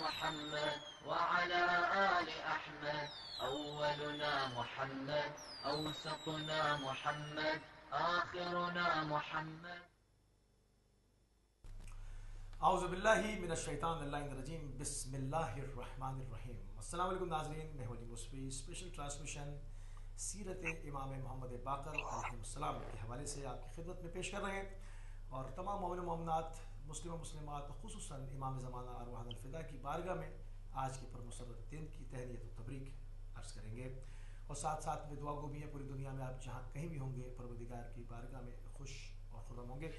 محمد وعلى آل أحمد. أولنا محمد أوسطنا محمد آخرنا محمد. اعوذ باللہ من الشیطان الرجیم، بسم اللہ الرحمن الرحیم. السلام علیکم ناظرین، میں ہوں مصفی. اسپیشل ٹرانسمیشن سیرت امام محمد باقر علیہ السلام کے حوالے سے آپ کی خدمت میں پیش کر رہے ہیں، اور تمام مومن و مومنات، مسلم و مسلمات، خصوصاً امام زمانہ ارواح الفدا کی بارگاہ میں آج کے پر مسرت دن کی تہنیت و تبریک عرض کریں گے، اور ساتھ ساتھ میں دعا گو بھی ہے. پوری دنیا میں آپ جہاں کہیں بھی ہوں گے، پروردگار کی بارگاہ میں خوش اور خرم ہوں گے.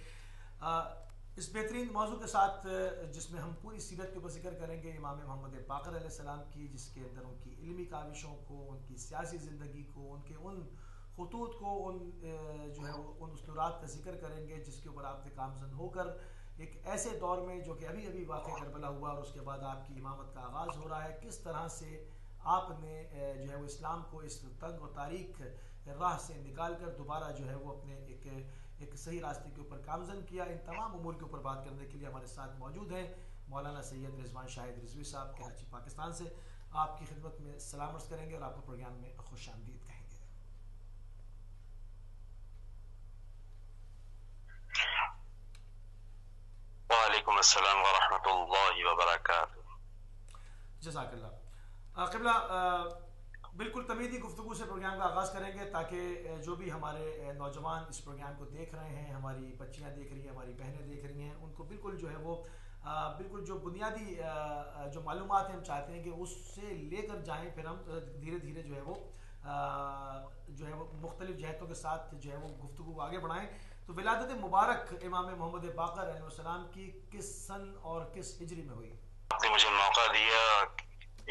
اس بہترین موضوع کے ساتھ جس میں ہم پوری سیرت کے اوپر ذکر کریں گے امام محمد باقر علیہ السلام کی، جس کے اندر ان کی علمی کاوشوں کو، ان کی سیاسی زندگی کو، ان کے ان خطوط کو، ان اسطورات کا ذکر کریں گے جس کے اوپر آپ نے کامزن ہو کر ایک ایسے دور میں جو کہ ابھی ابھی واقع کربلا ہوا اور اس کے بعد آپ کی امامت کا آغاز ہو رہا ہے، کس طرح سے آپ نے وہ اسلام کو اس تنگ و تاریک راہ سے نکال کر دوبارہ وہ اپنے ایک صحیح راستے کے اوپر کامزن کیا. ان تمام امور کے اوپر بات کرنے کے لیے ہمارے ساتھ موجود ہیں مولانا سید رضوان شاہد رضوی صاحب کراچی پاکستان سے. آپ کی خدمت میں سلام عرض کریں گے اور آپ کو پروگرام میں خوش آمدید کہیں گے. وعلیکم السلام ورحمۃ اللہ وبرکاتہ. جزاک اللہ قبلہ. بالکل تمیدی گفتگو سے پروگرام کا آغاز کریں گے تاکہ جو بھی ہمارے نوجوان اس پروگرام کو دیکھ رہے ہیں، ہماری بچیاں دیکھ رہی ہیں، ہماری بہنیں دیکھ رہی ہیں، ان کو بالکل وہ بالکل جو بنیادی جو معلومات ہیں ہم چاہتے ہیں کہ اس سے لے کر جائیں، پھر ہم دھیرے دھیرے وہ مختلف جہتوں کے ساتھ وہ گفتگو آگے بڑھائیں. تو ولادت مبارک امام محمد باقر علیہ السلام کی کس سن اور کس ہجری میں ہوئی؟ آپ نے مجھے موقع دیا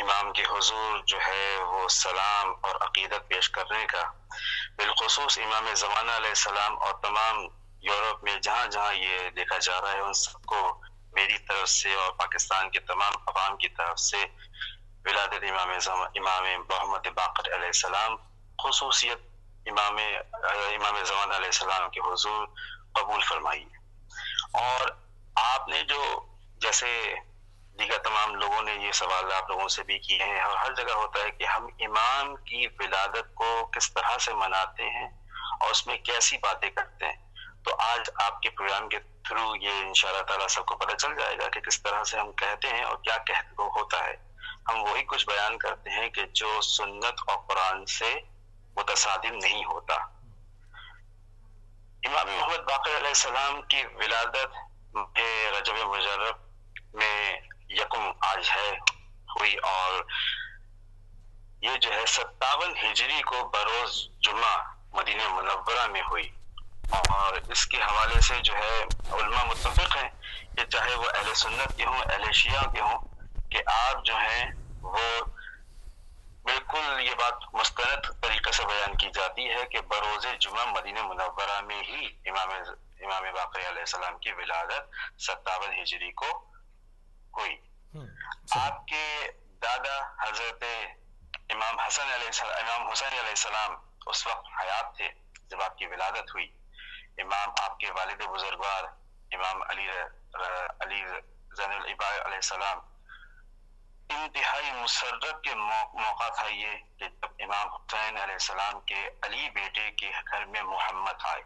امام کے حضور وہ سلام اور عقیدت پیش کرنے کا، بالخصوص امام زمانہ علیہ السلام اور تمام یورپ میں جہاں جہاں یہ دیکھا جا رہا ہے، ان سب کو میری طرف سے اور پاکستان کے تمام عوام کی طرف سے ولادت امام محمد باقر علیہ السلام، خصوصیت امام زمانہ علیہ السلام کے حضور قبول فرمائی. اور آپ نے جیسے دیگر تمام لوگوں نے یہ سوال آپ لوگوں سے بھی کیے ہیں، اور ہر جگہ ہوتا ہے کہ ہم امام کی ولادت کو کس طرح سے مناتے ہیں اور اس میں کیسی باتیں کرتے ہیں، تو آج آپ کے پروگرام کے تھرو یہ انشاءاللہ تعالیٰ سب کو پتہ چل جائے گا کہ کس طرح سے ہم کہتے ہیں اور کیا کہتے ہوتا ہے. ہم وہی کچھ بیان کرتے ہیں کہ جو سنت اور قرآن سے متصادم نہیں ہوتا. امام محمد باقر علیہ السلام کی ولادت رجب مجرب میں یکم آج ہوئی، اور یہ 57 ہجری کو بروز جمعہ مدینہ منورہ میں ہوئی. اور اس کے حوالے سے علماء متفق ہیں کہ چاہے وہ اہل سنت کے ہوں، اہل شیعہ کے ہوں، کہ آپ وہ بالکل یہ بات مستند طریقے سے بیان کی جاتی ہے کہ بروز جمعہ مدینہ منورہ میں ہی امام باقر علیہ السلام کی ولادت 57 ہجری کو ہوئی. آپ کے دادا حضرت امام حسین علیہ السلام اس وقت حیات تھے جب آپ کی ولادت ہوئی. آپ کے والد بزرگوار امام علی زین العباد علیہ السلام، انتہائی مسرت کے موقع تھا یہ کہ جب امام حسین علیہ السلام کے علی بیٹے کے گھر میں محمد آئے.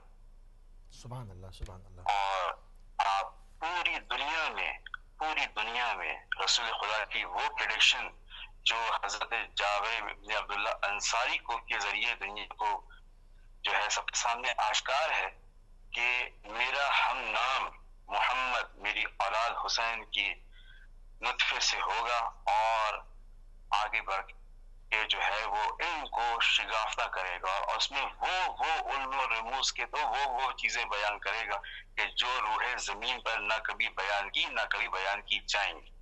سبحان اللہ، سبحان اللہ. اور آپ پوری دنیا میں رسول خدا کی وہ پریڈکشن جو حضرت جابر بن عبداللہ انصاری کے ذریعے دنیا کو سب کے سامنے آشکار ہے کہ میرا ہم نام محمد میری اولاد حسین کی نطفے سے ہوگا اور آگے بڑھ کے وہ علم کو شگافتہ کرے گا، اور اس میں وہ علم و رموز کے وہ چیزیں بیان کرے گا کہ جو روح زمین پر نہ کبھی بیان کی جائیں گی.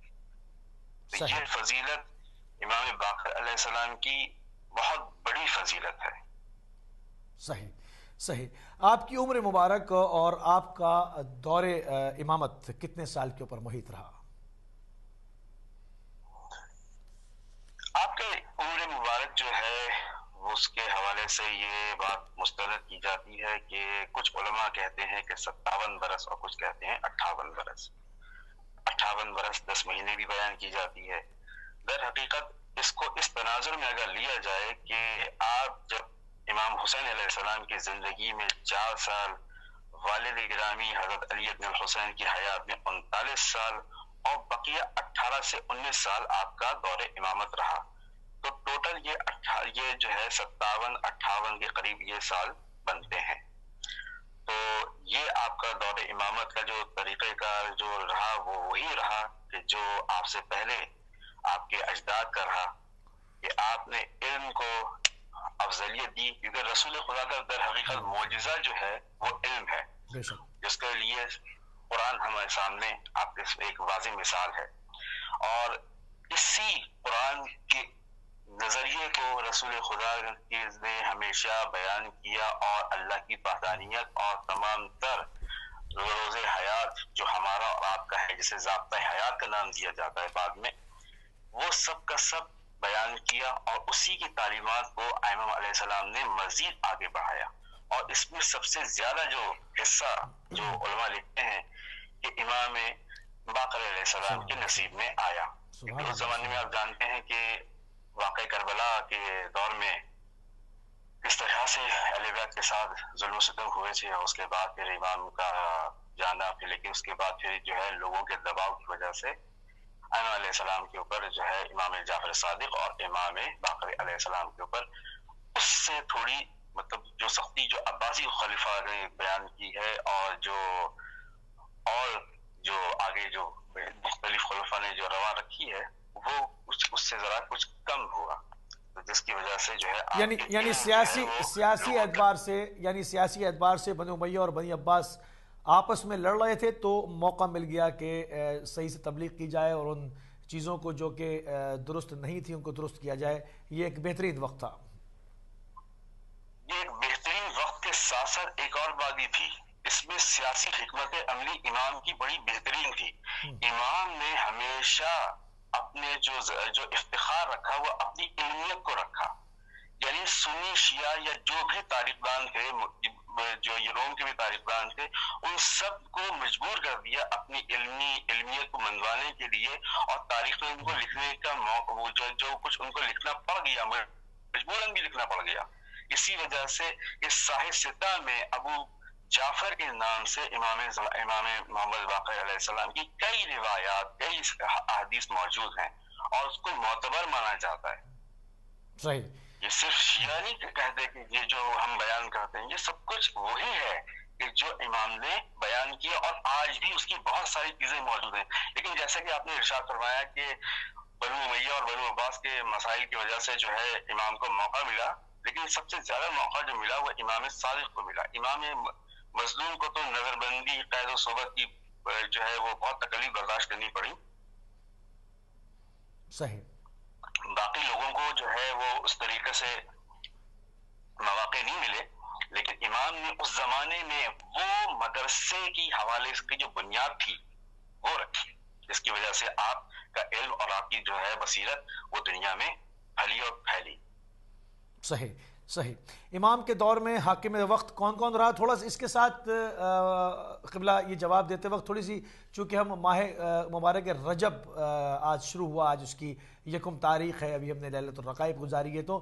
یہ فضیلت امام باقر علیہ السلام کی بہت بڑی فضیلت ہے. صحیح صحیح. آپ کی عمر مبارک اور آپ کا دور امامت کتنے سال کے اوپر محیط رہا؟ آپ کے عمر مبارک اس کے حوالے سے یہ بات مستند کی جاتی ہے کہ کچھ علماء کہتے ہیں کہ 57 برس اور کچھ کہتے ہیں 58 برس. 58 52 برس 10 مہینے بھی بیان کی جاتی ہے. در حقیقت اس کو اس تناظر میں اگر لیا جائے کہ آپ جب امام حسین علیہ السلام کی زندگی میں 4 سال، والد گرامی حضرت علی بن الحسین کی حیات میں 39 سال اور بقیہ 18 سے 19 سال آپ کا دور امامت رہا، تو ٹوٹل یہ جو ہے 57-58 کے قریب یہ سال بنتے ہیں. تو یہ آپ کا دور امامت کا جو طریقہ کار جو رہا وہ وہی رہا کہ جو آپ سے پہلے آپ کے اجداد کا رہا، کہ آپ نے علم کو افضلیت دی، کیونکہ رسول خدا کا در حقیقت معجزہ جو ہے وہ علم ہے، جس کے لیے قرآن ہمارے سامنے آپ کی ایک واضح مثال ہے. اور اسی قرآن کے نظریے کو رسول خدا نے ہمیشہ بیان کیا اور اللہ کی وحدانیت اور تمام تر روز حیات جو ہمارا اور آپ کا ہے، جسے ضابطۂ حیات کا نام دیا جاتا ہے بعد میں، وہ سب کا سب بیان کیا اور اسی کی تعلیمات کو امام علیہ السلام نے مزید آگے بڑھایا. اور اس میں سب سے زیادہ جو حصہ جو علماء لکھتے ہیں کہ امام باقر علیہ السلام کے نصیب میں آیا. اس زمانے میں آپ جانتے ہیں کہ واقع کربلا کے دور میں اس طرح سے اہل بیت کے ساتھ ظلم و ستم ہوئے تھے، اور اس کے بعد پھر امام کا جانا، پھر لیکن اس کے بعد پھر جو ہے لوگوں کے دباؤ کی وجہ سے امام علیہ السلام کے اوپر جو ہے امام جعفر صادق اور امام باقر علیہ السلام کے اوپر اس سے تھوڑی مطلب جو سختی جو عباسی خلیفہ نے بیان کی ہے، اور جو آگے جو مختلف خلیفہ نے جو روا رکھی ہے وہ اس سے ذرا کچھ کم ہوا، جس کی وجہ سے جو ہے یعنی سیاسی اعتبار سے بنی امیہ اور بنی عباس آپس میں لڑ رہے تھے، تو موقع مل گیا کہ صحیح سے تبلیغ کی جائے اور ان چیزوں کو جو کہ درست نہیں تھی ان کو درست کیا جائے. یہ ایک بہترین وقت تھا. یہ ایک بہترین وقت کے ساتھ ساتھ ایک اور بات بھی تھی، اس میں سیاسی حکمت عملی امام کی بڑی بہترین تھی. امام نے ہمیشہ اپنے جو افتخار رکھا وہ اپنی علمیت کو رکھا، یعنی سنی شیعہ یا جو بھی تاریخ دان تھے، جو یوروم کے بھی تاریخ دان تھے، ان سب کو مجبور کر دیا اپنی علمیت کو منوانے کے لیے، اور تاریخ میں ان کو لکھنے کا موقع جو کچھ ان کو لکھنا پڑ گیا، مجبوراً بھی لکھنا پڑ گیا. اسی وجہ سے اس ساحِ ستہ میں ابو جعفر کے نام سے امام محمد باقر علیہ السلام کی کئی روایات، کئی احادیث موجود ہیں اور اس کو معتبر مانا جاتا ہے. صحیح. یہ صرف شیعہ نہیں کہتے کہ یہ جو ہم بیان کرتے ہیں، یہ سب کچھ وہی ہے کہ جو امام نے بیان کیا، اور آج بھی اس کی بہت ساری چیزیں موجود ہیں. لیکن جیسا کہ آپ نے ارشاد فرمایا کہ بنو امیہ اور بنو عباس کے مسائل کی وجہ سے جو ہے امام کو موقع ملا، لیکن سب سے زیادہ موقع جو ملا وہ امام صادق کو ملا. امام مظلوم کو تو نظر بندی، قید و صحبت کی جو ہے وہ بہت تکلیف برداشت کرنی پڑی. صحیح. باقی لوگوں کو جو ہے وہ اس طریقے سے مواقع نہیں ملے، لیکن امام نے اس زمانے میں وہ مدرسے کی حوالے کی جو بنیاد تھی وہ رکھی، جس کی وجہ سے آپ کا علم اور آپ کی جو ہے بصیرت وہ دنیا میں پھیلی اور پھیلی. صحیح صحیح. امام کے دور میں حاکم وقت کون کون رہا؟ تھوڑا سا اس کے ساتھ قبلہ یہ جواب دیتے وقت تھوڑی سی، چونکہ ہم ماہ مبارک رجب آج شروع ہوا، آج اس کی 1 تاریخ ہے، ابھی ہم نے لیلۃ الرقائب گزاری ہے، تو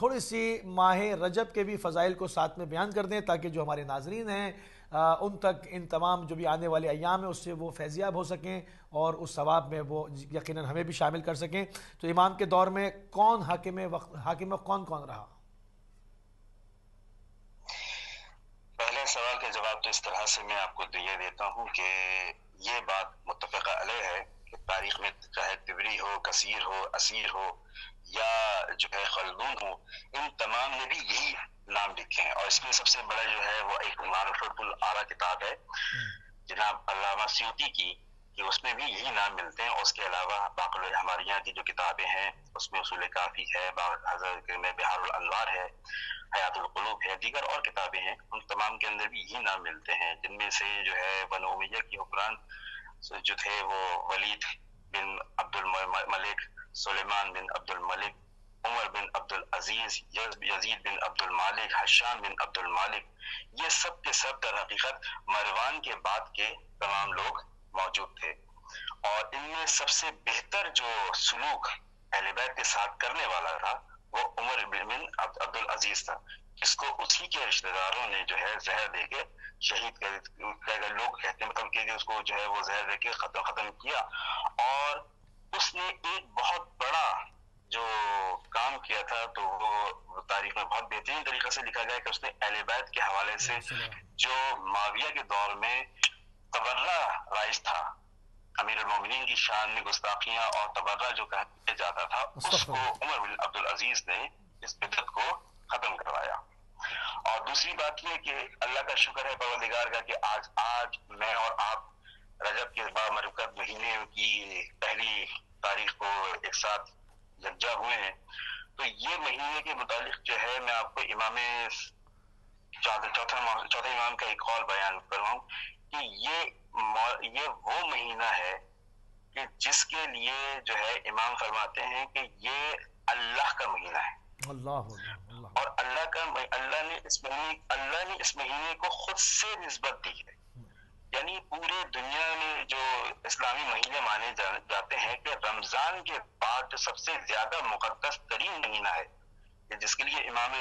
تھوڑی سی ماہ رجب کے بھی فضائل کو ساتھ میں بیان کر دیں تاکہ جو ہمارے ناظرین ہیں ان تک ان تمام جو بھی آنے والے ایام ہیں اس سے وہ فیضیاب ہو سکیں اور اس ثواب میں وہ یقیناً ہمیں بھی شامل کر سکیں. تو امام کے دور میں کون حاکم وقت کون کون رہا؟ پہلے سوال کا جواب تو اس طرح سے میں آپ کو یہ دیتا ہوں کہ یہ بات متفقہ علیہ ہے کہ تاریخ میں چاہے طبری ہو، کثیر ہو، اسیر ہو یا جو ہے خلدون ہو، ان تمام نے بھی یہی نام لکھے ہیں. اور اس میں سب سے بڑا جو ہے وہ ایک معرفت الآرا کتاب ہے جناب علامہ سیوطی کی، کہ اس میں بھی یہی نام ملتے ہیں. اور اس کے علاوہ باقی ہمارے یہاں کی جو کتابیں ہیں اس میں اصول کافی ہے، حضرت میں بحار الانوار ہے، حیات القلوب ہے، دیگر اور کتابیں ہیں، ان تمام کے اندر بھی یہی نام ملتے ہیں. جن میں سے جو ہے بنو امیہ کی حکمران جو تھے وہ ولید بن عبد الملک، سلیمان بن عبد الملک، عمر بن عبد العزیز، یزید بن عبد المالک، حشام بن عبد المالک، یہ سب کے سب در حقیقت مروان کے بعد کے تمام لوگ موجود تھے. اور ان میں سب سے بہتر جو سلوک اہل بیت کے ساتھ کرنے والا تھا وہ عمر بن عبد العزیز تھا، جس کو اسی کے رشتہ داروں نے جو ہے زہر دے کے شہید کر، لوگ کہتے ہیں مطلب کہ اس کو جو ہے وہ زہر دے کے ختم کیا، اور اس نے ایک بہت بڑا جو کام کیا تھا تو وہ تاریخ میں بہت بہترین طریقے سے لکھا گیا ہے کہ اس نے اہل بیت کے حوالے سے جو معاویہ کے دور میں تبرہ رائج تھا، امیر المومنین کی شان میں گستاخیاں اور تبرہ جو کہا جاتا تھا، اس کو عمر بن عبد العزیز نے اس بدعت کو ختم کروایا۔ اور دوسری بات یہ کہ اللہ کا شکر ہے پروردگار کا کہ آج میں اور آپ رجب کے بامرکت مہینے کی پہلی تاریخ کو ایک ساتھ جمع ہوئے ہیں۔ تو یہ مہینے کے متعلق جو ہے میں آپ کو امام چوتھے امام کا ایک قول بیان کر رہا ہوں کہ یہ وہ مہینہ ہے کہ جس کے لیے جو ہے امام فرماتے ہیں کہ یہ اللہ کا مہینہ ہے، اور اللہ نے اس مہینے کو خود سے نسبت دی ہے، یعنی پورے دنیا میں جو اسلامی مہینے مانے جاتے ہیں کہ رمضان کے بعد جو سب سے زیادہ مقدس ترین مہینہ ہے، جس کے لیے امام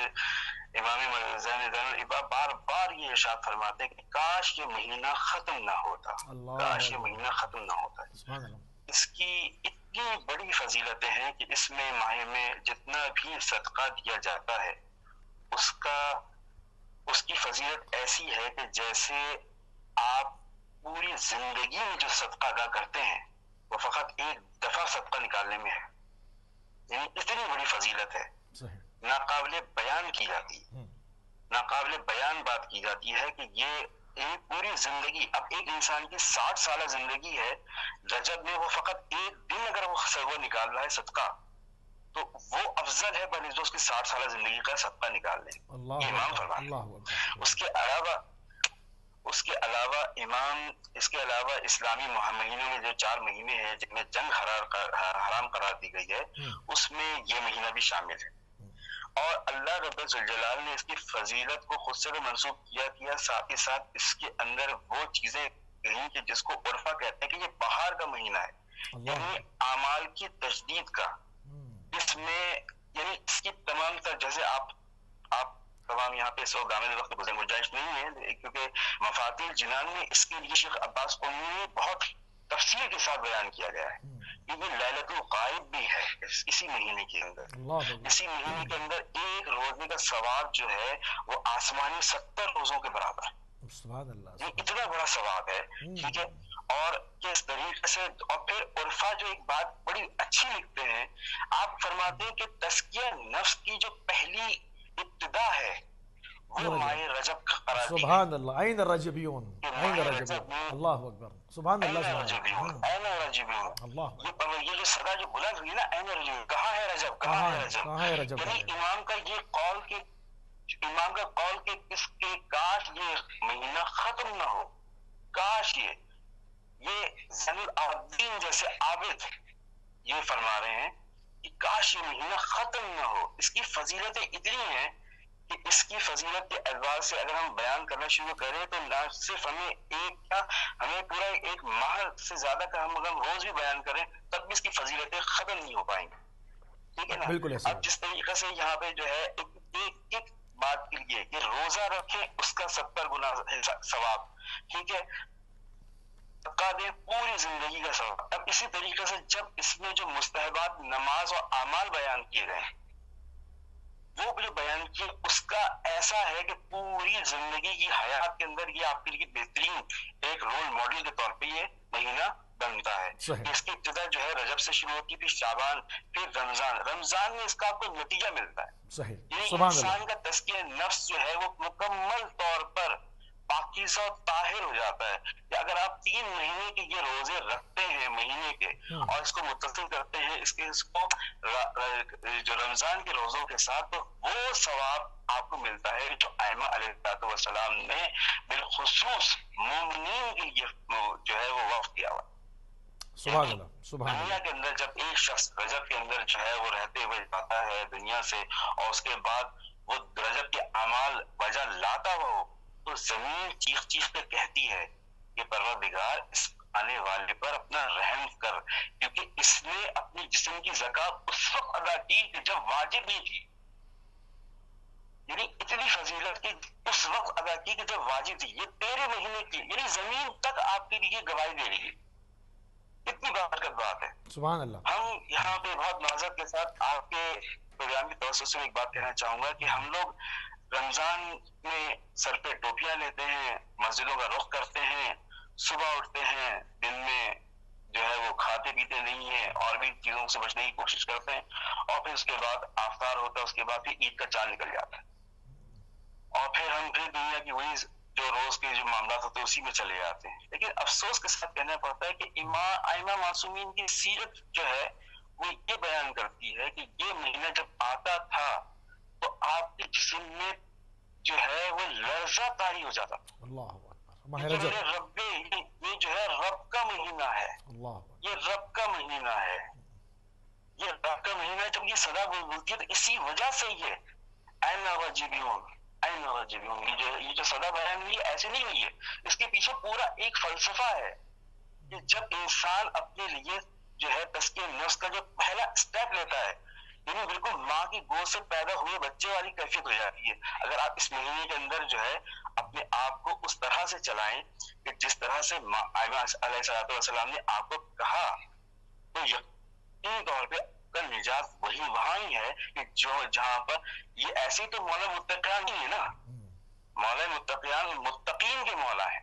زین بار بار یہ ارشاد فرماتے ہیں کہ کاش یہ مہینہ ختم نہ ہوتا، کاش یہ مہینہ ختم نہ ہوتا۔ اس کی اتنی بڑی فضیلتیں ہیں کہ اس میں ماہ میں جتنا بھی صدقہ دیا جاتا ہے اس کی فضیلت ایسی ہے کہ جیسے آپ پوری زندگی میں جو صدقہ ادا کرتے ہیں وہ فقط ایک دفعہ صدقہ نکالنے میں ہے، یعنی اتنی بڑی فضیلت ہے، ناقابل بیان کی جاتی ہے، ناقابل بیان بات کی جاتی ہے کہ یہ پوری زندگی، اب ایک انسان کی 60 سالہ زندگی ہے، رجب میں وہ فقط ایک دن اگر وہ نکال رہا ہے صدقہ تو وہ افضل ہے بنسبت اس کی 60 سالہ زندگی کا صدقہ نکالنے، یہ امام فرماتے۔ اس کے علاوہ اسلامی مہینوں میں جو 4 مہینے ہیں جن میں جنگ حرام قرار دی گئی ہے، اس میں یہ مہینہ بھی شامل ہے، اور اللہ رب الجلال نے اس کی فضیلت کو خود سے تو منسوب کیا، ساتھ ہی ساتھ اس کے اندر وہ چیزیں کہیں کہ جس کو عرفہ کہتے ہیں کہ یہ بہار کا مہینہ ہے، یعنی اعمال کی تجدید کا، اس میں یعنی اس کی تمام تر جیسے آپ تمام یہاں پہ سو گامل وقت گزر گزارش نہیں ہے، کیونکہ مفاتیح الجنان میں اس کے لیے شیخ عباس قمی نے بہت تفصیل کے ساتھ بیان کیا گیا ہے، کیونکہ لیلۃ الغائب بھی ہے اسی مہینے کے اندر، اسی مہینے کے اندر ایک روزے کا ثواب جو ہے وہ آسمانی 70 روزوں کے برابر ہے، یہ اتنا بڑا ثواب ہے، ٹھیک ہے۔ اور اس طریقے سے اور پھر عرفہ جو ایک بات بڑی اچھی لکھتے ہیں، آپ فرماتے ہیں کہ تزکیہ نفس کی جو پہلی ابتدا ہے وہ ماہ رجب کا قرار دی۔ سبحان اللہ، عین الرجبیون، عین الرجبیون، اللہ اکبر، سبحان اللہ، عین الرجبیون، اللہ اکبر، یہ جو صدا جو بلند ہوئی نا، عین الرجبیون، کہاں ہے رجب، کہاں ہے رجب، یعنی امام کا قول کہ اس کے کاش یہ مہینہ ختم نہ ہو، کاش یہ زین العابدین جیسے عابد یہ فرما رہے ہیں کہ کاش یہ مہینہ ختم نہ ہو۔ اس کی فضیلتیں اتنی ہیں کہ اس کی فضیلت کے اعتبار سے اگر ہم بیان کرنا شروع کریں تو نہ صرف ہمیں پورا ایک ماہ سے زیادہ کا ہم روز بھی بیان کریں تب بھی اس کی فضیلتیں ختم نہیں ہو پائیں گے، ٹھیک ہے نا۔ اب جس طریقے سے یہاں پہ جو ہے ایک بات کے لیے کہ روزہ رکھیں اس کا 70 گنا ثواب، ٹھیک ہے، پوری زندگی کا ثواب۔ اب اسی طریقے سے جب اس میں جو مستحبات نماز اور اعمال بیان کیے گئے وہ جو بیان کیے اس کا ایسا ہے کہ پوری زندگی کی حیات کے اندر یہ آپ کے لیے بہترین ایک رول ماڈل کے طور پہ یہ مہینہ بنتا ہے۔ اس کی ابتدا جو ہے رجب سے شروع ہوتی، پھر شعبان، پھر رمضان میں اس کا آپ کو نتیجہ ملتا ہے، یعنی انسان کا تزکیہ نفس جو ہے وہ مکمل طور پر پاکیزہ اور طاہر ہو جاتا ہے کہ اگر آپ 3 مہینے کے یہ روزے رکھتے ہیں مہینے کے اور اس کو متصل کرتے ہیں اس کو جو رمضان کے روزوں کے ساتھ، تو وہ ثواب آپ کو ملتا ہے جو ائمہ علیہ السلام نے بالخصوص مومنین کے لیے جو ہے وہ وقف کیا ہوا۔ سبحان اللہ، سبحان اللہ، دنیا کے اندر جب ایک شخص رجب کے اندر جو ہے وہ رہتے ہوئے جاتا ہے دنیا سے اور اس کے بعد وہ رجب کے اعمال وجہ لاتا ہوا ہو تو زمین چیخ چیخ کر کہتی ہے کہ پروردگار اس آنے والے پر اپنا رحم کر، کیونکہ اس نے اپنے جسم کی زکات اس وقت ادا کی جب واجب نہیں تھی، یعنی اتنی فضیلت کی اس وقت ادا کی کہ جب واجب تھی، یہ 13 مہینے کی، یعنی زمین تک آپ کے لیے گواہی دے رہی ہے، اتنی بابرکت بات ہے، سبحان اللہ۔ ہم یہاں پہ بہت معذرت کے ساتھ آپ کے پروگرام کے توسط سے ایک بات کہنا چاہوں گا کہ ہم لوگ رمضان میں سر پہ ٹوپیاں لیتے ہیں، مسجدوں کا رخ کرتے ہیں، صبح اٹھتے ہیں، دن میں جو ہے وہ کھاتے پیتے نہیں ہیں اور بھی چیزوں سے بچنے کی کوشش کرتے ہیں، اور پھر اس کے بعد افطار ہوتا ہے، اس کے بعد پھر عید کا چاند نکل جاتا ہے، اور پھر ہم پھر دنیا کی وہی جو روز کے جو معاملات ہوتے ہیں اسی میں چلے جاتے ہیں۔ لیکن افسوس کے ساتھ کہنا پڑتا ہے کہ ائمہ معصومین کی سیرت جو ہے وہ یہ بیان کرتی ہے کہ یہ مہینہ جب آتا تھا تو آپ کے جسم میں جو ہے وہ لرزہ طاری ہو جاتا تھا۔ اللہ رب، یہ جو ہے رب کا مہینہ ہے، یہ رب کا مہینہ ہے، یہ رب کا مہینہ ہے، جب یہ صدا بولتی ہے تو اسی وجہ سے یہ جو صدا بیان ہوئی ایسے نہیں ہوئی ہے، اس کے پیچھے پورا ایک فلسفہ ہے کہ جب انسان اپنے لیے جو ہے تزکیہ نفس کا جو پہلا اسٹیپ لیتا ہے، یعنی بالکل ماں کی گود سے پیدا ہوئے بچے والی کیفیت ہو جاتی ہے۔ اگر آپ اس مہینے کے اندر جو ہے اپنے آپ کو اس طرح سے چلائیں کہ جس طرح سے آئمہ علیہ الصلوۃ والسلام نے آپ کو کہا، تو یقین طور پہ نجات وہی وہاں ہی ہے کہ جو جہاں پر یہ ایسے تو مولا متقیان نہیں ہے نا، مولا متقیان متقین کے مولا ہے،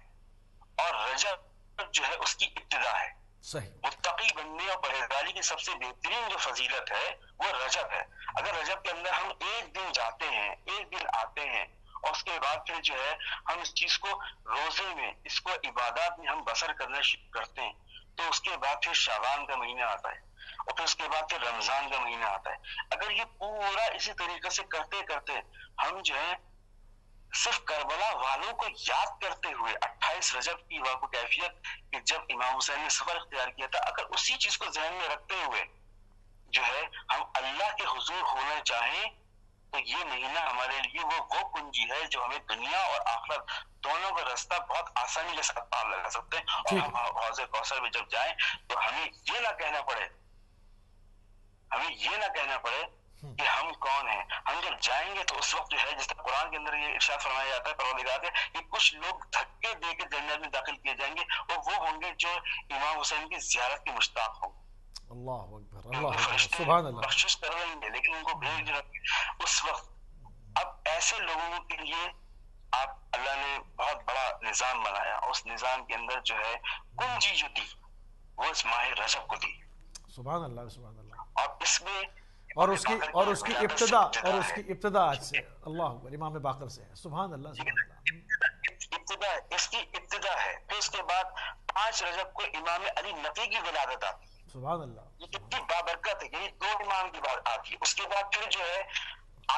اور رجب جو ہے اس کی ابتدا ہے۔ صحیح، متقی بننے اور پرہیزگاری کی سب سے بہترین جو فضیلت ہے وہ رجب ہے۔ اگر رجب کے اندر ہم ایک دن جاتے ہیں، ایک دن آتے ہیں، اور اس کے بعد پھر جو ہے ہم اس چیز کو روزے میں، اس کو عبادات میں ہم بسر کرنا شروع کرتے ہیں، تو اس کے بعد پھر شعبان کا مہینہ آتا ہے، اور پھر اس کے بعد پھر رمضان کا مہینہ آتا ہے۔ اگر یہ پورا اسی طریقے سے کرتے کرتے ہم جو ہے صرف کربلا والوں کو یاد کرتے ہوئے 28 رجب کی واقع کیفیت کہ جب امام حسین نے صبر اختیار کیا تھا، اگر اسی چیز کو ذہن میں رکھتے ہوئے جو ہے ہم اللہ کے حضور ہونا چاہیں تو یہ مہینہ ہمارے لیے وہ کنجی ہے جو ہمیں دنیا اور آخرت دونوں کا راستہ بہت آسانی کے ساتھ پار لگا سکتے ہیں، اور ہم حوض کوثر میں جب جائیں تو ہمیں یہ نہ کہنا پڑے، ہمیں یہ نہ کہنا پڑے کہ ہم کون ہیں۔ ہم جب جائیں گے تو اس وقت جو ہے جس طرح قرآن کے اندر یہ ارشاد فرمایا جاتا ہے، پروردگار ہے کہ کچھ لوگ دھکے دے کے جنت میں داخل کیے جائیں گے، اور وہ ہوں گے جو امام حسین کی زیارت کے مشتاق ہوں۔ اللہ اکبر، اللہ فرشتے بخشش کر رہے ہیں لیکن ان کو بھیج رہے اس وقت۔ اب ایسے لوگوں کے لیے آپ اللہ نے بہت بڑا نظام بنایا، اور اس نظام کے اندر جو ہے کنجی جو دی وہ اس ماہ رجب کو دی۔ سبحان اللہ، سبحان اللہ۔ اور اس میں اور اس کی ابتدا آج سے، اللہ اکبر، امام باقر سے ہے۔ سبحان اللہ، سبحان اللہ، ابتدا اس کی ابتدا ہے۔ پھر اس کے بعد 5 رجب کو امام علی نقی کی ولادت آتی، سبحان اللہ، یہ کتنی بابرکت ہے، یعنی 2 امام کی بات آتی ہے۔ اس کے بعد پھر جو ہے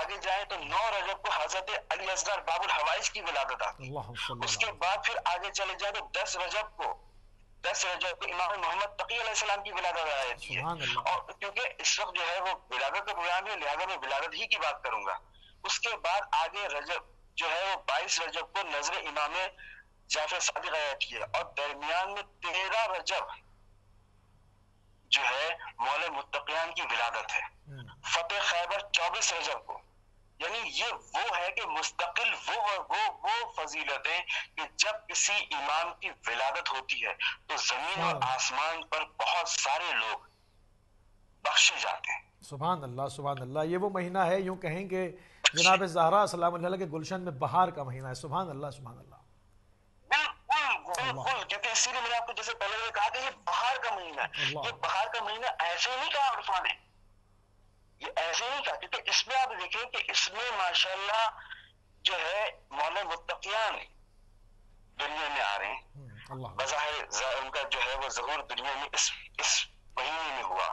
آگے جائیں تو 9 رجب کو حضرت علی اصغر باب الحوائج کی ولادت آتی ہے۔ اس کے بعد پھر آگے چلے جائیں تو 10 رجب کو امام محمد تقی علیہ السلام کی ولادت آ جاتی ہے، اور کیونکہ اس وقت جو ہے وہ ولادت کا پروگرام ہے، لہٰذا میں ولادت ہی کی بات کروں گا۔ اس کے بعد آگے رجب جو ہے وہ 22 رجب کو نظر امام جعفر صادق آ جاتی ہے، اور درمیان میں 13 رجب جو ہے مولا متقیان کی ولادت ہے۔ فتح خیبر 24 رجب کو، یعنی یہ وہ ہے کہ مستقل وہ فضیلتیں کہ جب کسی امام کی ولادت ہوتی ہے تو زمین اور آسمان پر بہت سارے لوگ بخشے جاتے ہیں۔ سبحان اللہ، سبحان اللہ، یہ وہ مہینہ ہے یوں کہیں کہ جناب زہرا سلام اللہ علیہ کے گلشن میں بہار کا مہینہ ہے۔ سبحان اللہ، سبحان اللہ، بالکل، کیونکہ اسی لیے میں نے آپ کو جیسے پہلے میں نے کہا کہ یہ بہار کا مہینہ ہے۔ یہ بہار کا مہینہ ایسے نہیں کہا عرفان ہے، یہ ایسے نہیں کہا، کیونکہ اس میں آپ دیکھیں کہ اس میں ماشاءاللہ جو ہے مولا متقیان دنیا میں آ رہے ہیں، بظاہر ان کا جو ہے وہ ظہور دنیا میں اس مہینے میں ہوا۔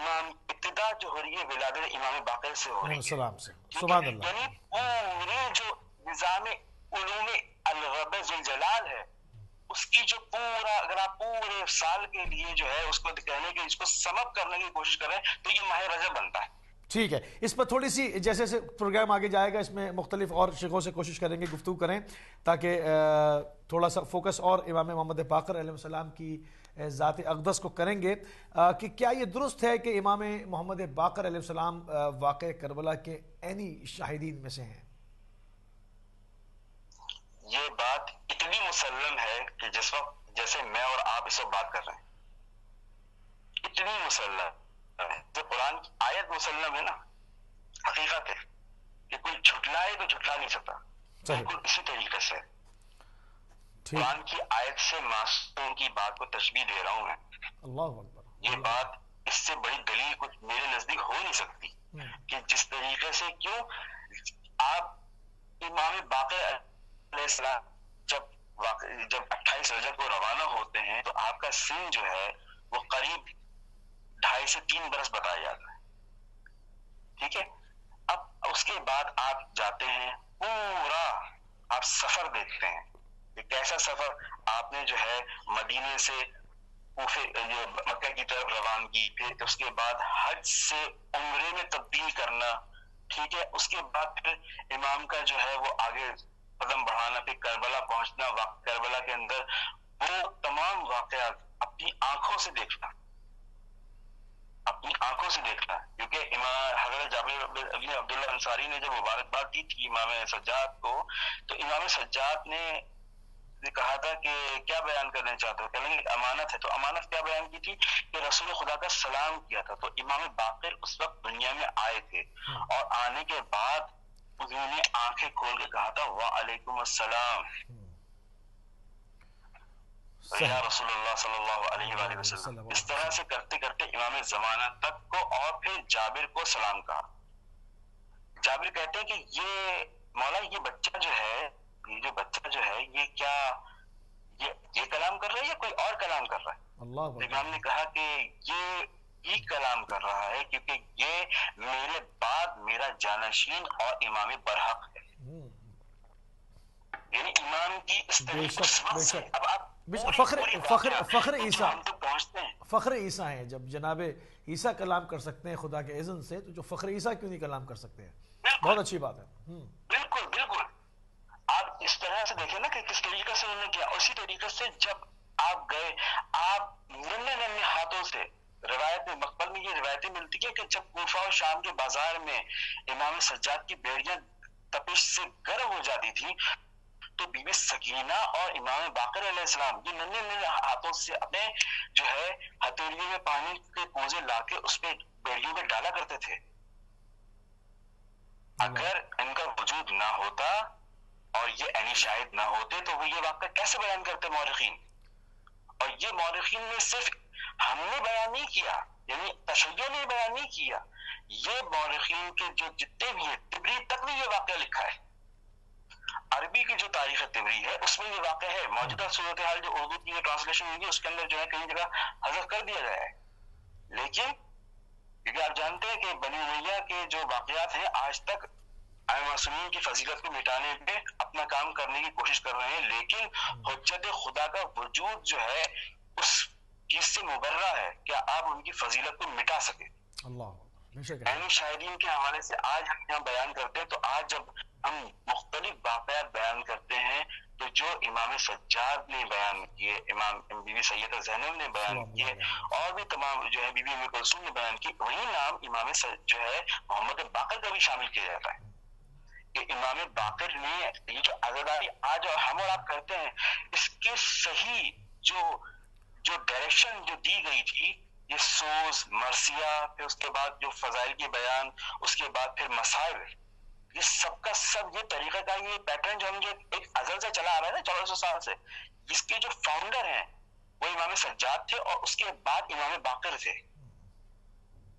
امام ابتدا جو ہو رہی ہے ولادت امام باقر سے ہو رہی ہے، سبحان اللہ، یعنی پوری جو نظام علوم الرب ذوالجلال ہے اس کی جو پورا اگر آپ پورے سال کے لیے جو ہے اس کو کہنے کے اس کو سمپ کرنے کی کوشش کریں تو یہ ماہ رجب بنتا ہے۔ ٹھیک ہے، اس پر تھوڑی سی جیسے جیسے پروگرام آگے جائے گا اس میں مختلف اور شیخوں سے کوشش کریں گے، گفتگو کریں تاکہ تھوڑا سا فوکس اور امام محمد باقر علیہ السلام کی ذات اقدس کو کریں گے کہ کیا یہ درست ہے کہ امام محمد باقر علیہ السلام واقع کربلا کے عینی شاہدین میں سے ہیں؟ یہ بات اتنی مسلم ہے کہ جس وقت جیسے میں اور آپ اس وقت بات کر رہے ہیں اتنی مسلم ہے، جو قرآن کی آیت مسلم ہے نا، حقیقت ہے کہ کوئی جھٹلائے تو جھٹلا نہیں سکتا، بالکل اسی طریقے سے قرآن کی آیت سے معصوم کی بات کو تشبیہ دے رہا ہوں میں. اللہ اکبر، یہ بات اس سے بڑی دلیل کچھ میرے نزدیک ہو نہیں سکتی کہ جس طریقے سے کیوں آپ امام باقر علیہ السلام جب 28 رجب کو روانہ ہوتے ہیں تو آپ کا سین جو ہے وہ قریب 2.5 سے 3 برس بتایا جاتا ہے، ٹھیک ہے. اب اس کے بعد آپ جاتے ہیں، پورا آپ سفر دیکھتے ہیں، یہ کیسا سفر آپ نے جو ہے مدینے سے مکہ کی طرف روان کی، پھر اس کے بعد حج سے عمرے میں تبدیل کرنا، ٹھیک ہے. اس کے بعد پھر امام کا جو ہے وہ آگے قدم بڑھانا، پھر کربلا پہنچنا، کربلا کے اندر وہ تمام واقعات اپنی آنکھوں سے دیکھنا، اپنی آنکھوں سے دیکھنا، کیونکہ امام حضرت جابر بن عبداللہ انصاری نے جب مبارکباد دی تھی امام سجاد کو تو امام سجاد نے کہا تھا کہ کیا بیان کرنا چاہتے ہو، کہیں گے امانت ہے، تو امانت کیا بیان کی تھی کہ رسول خدا کا سلام کیا تھا. تو امام باقر اس وقت دنیا میں آئے تھے اور آنے کے بعد انہوں نے آنکھیں کھول کے کہا تھا وعلیکم السلام یا رسول اللہ صلی اللہ علیہ وسلم. اس طرح سے کرتے کرتے امام زمانہ تک کو اور پھر جابر کو سلام کہا. جابر کہتے ہیں کہ یہ مولا یہ بچہ جو ہے یہ کیا یہ کلام کر رہا ہے یا کوئی اور کلام کر رہا ہے؟ امام نے کہا کہ یہ کلام کر رہا ہے کیونکہ یہ میرے بعد میرا جانشین اور امام برحق ہے. یعنی امام کی اس فخر عیسیٰ ہیں. جب جناب عیسیٰ کلام کر سکتے ہیں خدا کے اذن سے تو جو فخر عیسیٰ کیوں نہیں کلام کر سکتے ہیں؟ بہت اچھی بات ہے، بالکل بالکل. آپ اس طرح سے دیکھیں نا کہ کس طریقے سے انہوں نے کیا. اسی طریقے سے جب آپ گئے، آپ ننھے ہاتھوں سے روایت میں مقبل میں یہ روایتیں ملتی ہیں کہ جب کوفہ اور شام کے بازار میں امام سجاد کی بیڑیاں تپش سے گرم ہو جاتی تھی تو بی بی سکینہ اور امام باقر علیہ السلام یہ ننھے ہاتھوں سے اپنے جو ہے ہتھیلیوں میں پانی کے کوزے لا کے اس پہ بیڑیوں پہ ڈالا کرتے تھے. اگر ان کا وجود نہ ہوتا اور یہ عینی شاہد نہ ہوتے تو وہ یہ واقعہ کیسے بیان کرتے مورخین؟ اور یہ مورخین میں صرف ہم نے بیان نہیں کیا، یعنی تشیع نے بیان نہیں کیا، یہ مورخین کے جو جتنے بھی ہیں تبری تک بھی یہ واقعہ لکھا ہے. عربی کی جو تاریخ تبری ہے اس میں یہ واقعہ ہے. موجودہ صورتحال جو اردو کی ٹرانسلیشن ہوگی اس کے اندر جو ہے کئی جگہ حذف کر دیا گیا ہے، لیکن کیونکہ آپ جانتے ہیں کہ بنی امیہ کے جو واقعات ہیں آج تک معصومین کی فضیلت کو مٹانے پہ اپنا کام کرنے کی کوشش کر رہے ہیں، لیکن حجت خدا کا وجود جو ہے اس چیز سے مبرہ ہے کہ آپ ان کی فضیلت کو مٹا سکیں. عینی شاہدین کے حوالے سے آج ہم یہاں بیان کرتے ہیں تو آج جب ہم مختلف واقعات بیان کرتے ہیں تو جو امام سجاد نے بیان کیے، امام بی بی سیدہ زینب نے بیان کیے اور بھی تمام جو ہے بی بی ام کلثوم نے بیان کیے، وہی نام امام جو ہے محمد باقر کا بھی شامل کیا جاتا ہے کہ امام باقر نے یہ جو عزاداری آج اور ہم اور آپ کرتے ہیں اس کے صحیح جو ڈائریکشن جو دی گئی تھی، یہ سوز مرثیہ پھر اس کے بعد جو فضائل کے بیان، اس کے بعد پھر مسائل، یہ سب کا سب یہ طریقہ کا یہ پیٹرن جو ہم جو ایک ازل سے چلا آ رہا ہے نا 1400 سال سے، جس کے جو فاؤنڈر ہیں وہ امام سجاد تھے اور اس کے بعد امام باقر تھے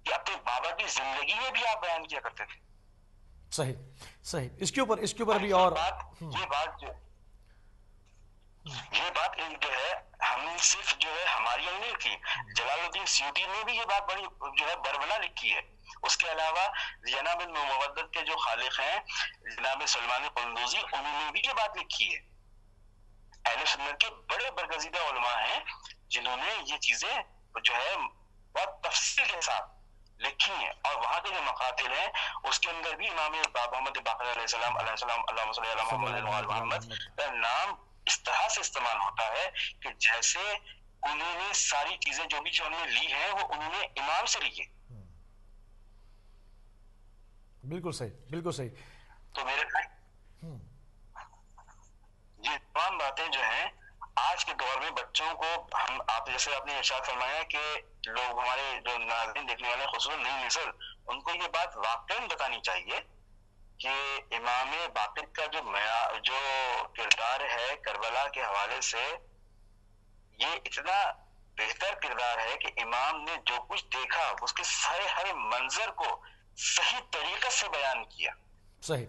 کہ اپنے بابا کی زندگی میں بھی آپ بیان کیا کرتے تھے. صحیح. اس کے اوپر بھی اور یہ بات جو ہے ہم صرف جو ہے ہماری نہیں تھی، جلال الدین سیوطی نے بھی یہ بات بڑی جو ہے بربلا لکھی ہے. اس کے علاوہ جناب مودت کے جو خالق ہیں جناب سلمان قندوزی، انہوں نے بھی یہ بات لکھی ہے. اہل سنت کے بڑے برگزیدہ علماء ہیں جنہوں نے یہ چیزیں جو ہے بہت تفصیل کے ساتھ لکھی ہیں اور وہاں کے جو مقاتل ہیں اس کے اندر بھی امام باب محمد باقر علیہ السلام علیہ السلام اللہم صلی اللہ علیہ محمد کا نام اس طرح سے استعمال ہوتا ہے کہ جیسے انہوں نے ساری چیزیں جو بھی جو انہوں نے لی ہیں وہ انہوں نے امام سے لی ہے. بالکل صحیح, بالکل صحیح. تو میرے بھائی یہ تمام باتیں جو ہیں آج کے دور میں بچوں کو ہم آپ جیسے آپ نے ارشاد فرمایا کہ لوگ ہمارے جو ناظرین دیکھنے والے خصوصاً نئی نسل ان کو یہ بات واقعی بتانی چاہیے کہ امام باقر کا جو کردار ہے کربلا کے حوالے سے یہ اتنا بہتر کردار ہے کہ امام نے جو کچھ دیکھا اس کے سارے ہر منظر کو صحیح طریقے سے بیان کیا. صحیح,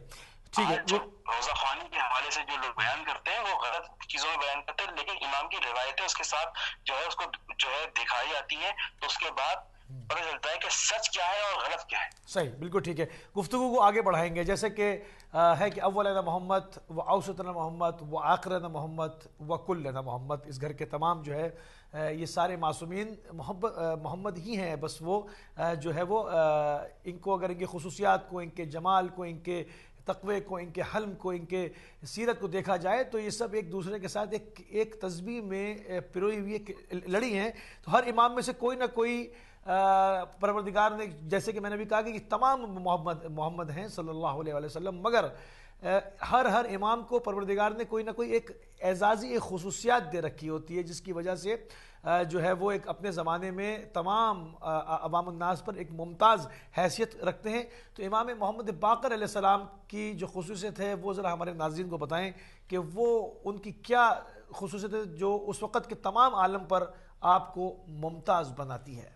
ٹھیک ہے. روزہ خوانی کے حوالے سے جو لوگ بیان کرتے ہیں وہ غلط چیزوں میں بیان کرتے ہیں, لیکن امام کی روایتیں اس کے ساتھ جو ہے اس کو جو ہے دکھائی جاتی ہیں تو اس کے بعد پتہ چلتا ہے کہ سچ کیا ہے اور غلط کیا ہے. صحیح, بالکل ٹھیک ہے. گفتگو کو آگے بڑھائیں گے جیسے کہ ہے کہ اولنا محمد و اوسطنا محمد و آخرنا محمد و کلنا محمد, اس گھر کے تمام جو ہے یہ سارے معصومین محمد ہی ہیں, بس وہ جو ہے وہ ان کو اگر ان کی خصوصیات کو, ان کے جمال کو, ان کے تقوی کو, ان کے حلم کو, ان کے سیرت کو دیکھا جائے تو یہ سب ایک دوسرے کے ساتھ ایک تسبیح میں پروئی ہوئی لڑی ہیں. تو ہر امام میں سے کوئی نہ کوئی پروردگار نے, جیسے کہ میں نے بھی کہا کہ تمام محمد ہیں صلی اللہ علیہ وسلم, مگر ہر امام کو پروردگار نے کوئی نہ کوئی ایک اعزازی ایک خصوصیات دے رکھی ہوتی ہے, جس کی وجہ سے جو ہے وہ ایک اپنے زمانے میں تمام عوام الناس پر ایک ممتاز حیثیت رکھتے ہیں. تو امام محمد باقر علیہ السلام کی جو خصوصیت ہے وہ ذرا ہمارے ناظرین کو بتائیں کہ وہ ان کی کیا خصوصیت ہے جو اس وقت کے تمام عالم پر آپ کو ممتاز بناتی ہے.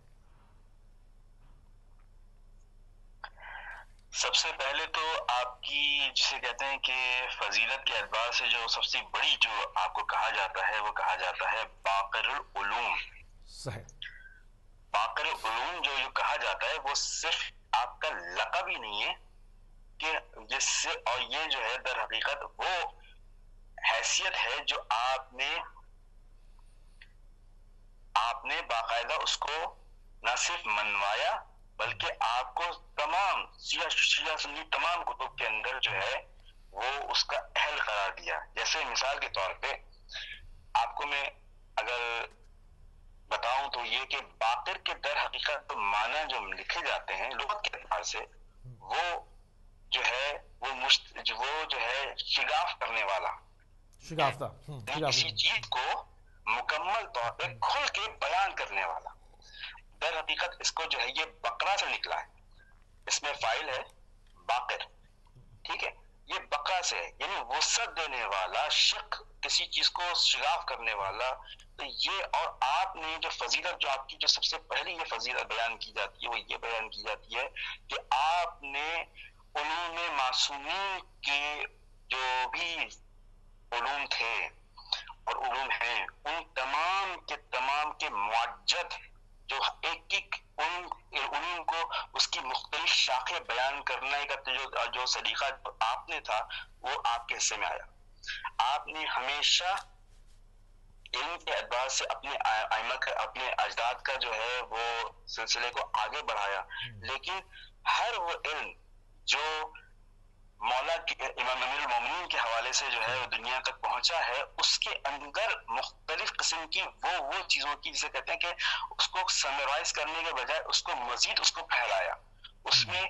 سب سے پہلے تو آپ کی جسے کہتے ہیں کہ فضیلت کے اعتبار سے جو سب سے بڑی جو آپ کو کہا جاتا ہے وہ کہا جاتا ہے باقر العلوم. صحیح, باقر العلوم جو کہا جاتا ہے وہ صرف آپ کا لقب ہی نہیں ہے کہ جس سے, اور یہ جو ہے در حقیقت وہ حیثیت ہے جو آپ نے باقاعدہ اس کو نہ صرف منوایا بلکہ آپ کو تمام شیعہ سنی تمام کتب کے اندر جو ہے وہ اس کا اہل قرار دیا. جیسے مثال کے طور پہ آپ کو میں اگر بتاؤں تو یہ کہ باقر کے در حقیقت معنی جو لکھے جاتے ہیں لغت کے اعتبار سے وہ جو ہے وہ جو ہے شگاف کرنے والا, کسی چیز کو مکمل طور پہ کھل کے بیان کرنے والا. در حقیقت اس کو جو ہے یہ بقرہ سے نکلا ہے, اس میں فائل ہے باقر, ٹھیک ہے, یہ بقرہ سے ہے یعنی وسعت دینے والا, شک کسی چیز کو شگاف کرنے والا. تو یہ اور آپ نے جو فضیلت جو آپ کی جو سب سے پہلی یہ فضیلت بیان کی جاتی ہے وہ یہ بیان کی جاتی ہے کہ آپ نے علوم معصومین کے جو بھی علوم تھے اور علوم ہیں ان تمام کے معجد جو ایک ایک ان کو اس کی مختلف شاخیں بیان کرنے کا جو سلیقہ آپ نے تھا وہ آپ کے حصے میں آیا. آپ نے ہمیشہ علم کے اعتبار سے اپنے اجداد کا جو ہے وہ سلسلے کو آگے بڑھایا, لیکن ہر وہ علم جو مولا کے امام امیر المومنین کے حوالے سے جو ہے دنیا تک پہنچا ہے اس کے اندر مختلف قسم کی وہ چیزوں کی جسے کہتے ہیں کہ اس کو سمرائز کرنے کے بجائے اس کو مزید اس کو پھیلایا. اس میں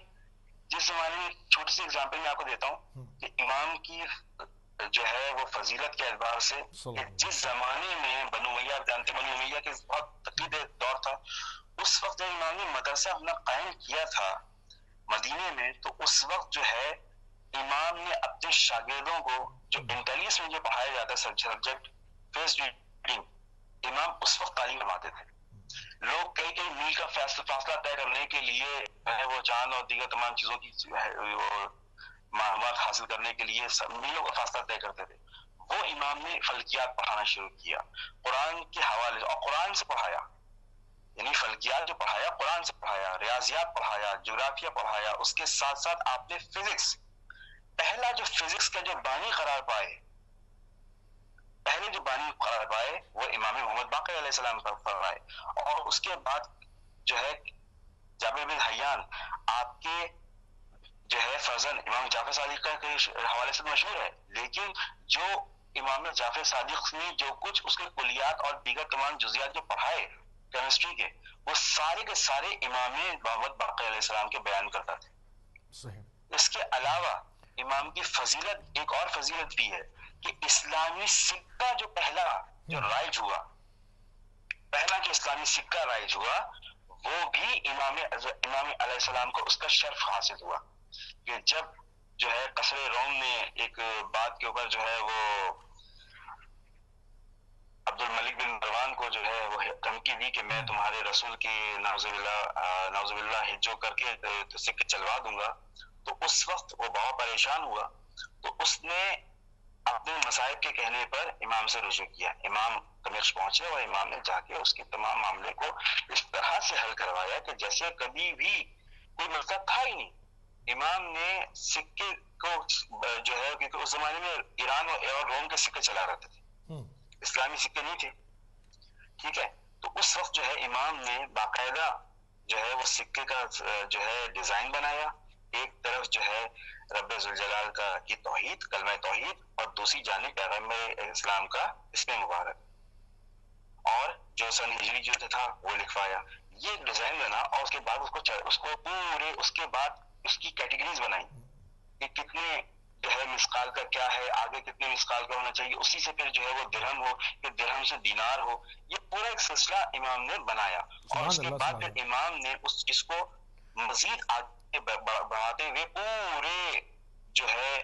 جس زمانے میں چھوٹی سی ایگزامپل میں آپ کو دیتا ہوں کہ امام کی جو ہے وہ فضیلت کے اعتبار سے جس زمانے میں بنو امیہ, آپ جانتے بنو امیہ کے بہت تقید دور تھا, اس وقت جب امام نے مدرسہ اپنا قائم کیا تھا مدینے میں تو اس وقت جو ہے امام نے اپنے شاگردوں کو جو انٹیلیجنس میں جو پڑھایا جاتا ہے سبجیکٹ فیس ریڈنگ, امام اس وقت تعلیم فرماتے تھے. لوگ کئی میل کا فاصلہ طے کرنے کے لیے وہ چاند اور دیگر تمام چیزوں کی معلومات حاصل کرنے کے لیے میلوں کا فاصلہ طے کرتے تھے. وہ امام نے فلکیات پڑھانا شروع کیا قرآن کے حوالے اور قرآن سے پڑھایا, یعنی فلکیات جو پڑھایا قرآن سے پڑھایا, ریاضیات پڑھایا, جغرافیہ پڑھایا, اس کے ساتھ ساتھ آپ نے فزکس پہلا جو فزکس کا جو بانی قرار پائے وہ امام محمد باقر علیہ السلام پر فرمائے. اور اس کے بعد جو ہے جابر بن حیان آپ کے جو ہے فرزند امام جعفر صادق کے حوالے سے مشہور ہے، لیکن جو امام جعفر صادق نے جو کچھ اس کے کلیات اور دیگر تمام جزیات جو پڑھائے کیمسٹری کے، وہ سارے کے سارے امام محمد باقر علیہ السلام کے بیان کرتا تھے صحیح. اس کے علاوہ امام کی فضیلت، ایک اور فضیلت بھی ہے کہ اسلامی سکہ جو پہلا جو رائج ہوا، پہلا جو اسلامی سکہ رائج ہوا وہ بھی امام علیہ السلام کو اس کا شرف حاصل ہوا کہ جب جو ہے قصر روم میں ایک بات کے اوپر جو ہے وہ عبد الملک بن مروان کو جو ہے وہ دھمکی دی کہ میں تمہارے رسول کی نعوذ باللہ ہجو کر کے سکے چلوا دوں گا، تو اس وقت وہ بہت پریشان ہوا، تو اس نے اپنے مصائب کے کہنے پر امام سے رجوع کیا. امام دمشق پہنچے اور امام نے جا کے اس کے تمام معاملے کو اس طرح سے حل کروایا کہ جیسے کبھی بھی کوئی مسئلہ تھا ہی نہیں. امام نے سکے کو جو ہے کیونکہ اس زمانے میں ایران اور روم کے سکے چلا رہتے تھے، اسلامی سکے نہیں تھے، ٹھیک ہے. تو اس وقت جو ہے امام نے باقاعدہ جو ہے وہ سکے کا جو ہے ڈیزائن بنایا. ایک طرف جو ہے رب ذوالجلال کا کی توحید، کلمہ توحید، اور دوسری جانب پیغمبر اسلام کا اسم مبارک، اور جو سن ہجری جو تھا وہ لکھوایا. یہ ڈیزائن بنا اور اس کے بعد اس کو پورے اس کے بعد اس کی کیٹیگریز بنائی کہ کتنے جو ہے مسقال کا کیا ہے، آگے کتنے مسقال کا ہونا چاہیے، اسی سے پھر جو ہے وہ درہم ہو، پھر درہم سے دینار ہو. یہ پورا ایک سلسلہ امام نے بنایا اور اس کے بعد پھر امام نے اس چیز کو مزید آگے بڑھاتے ہوئے پورے جو ہے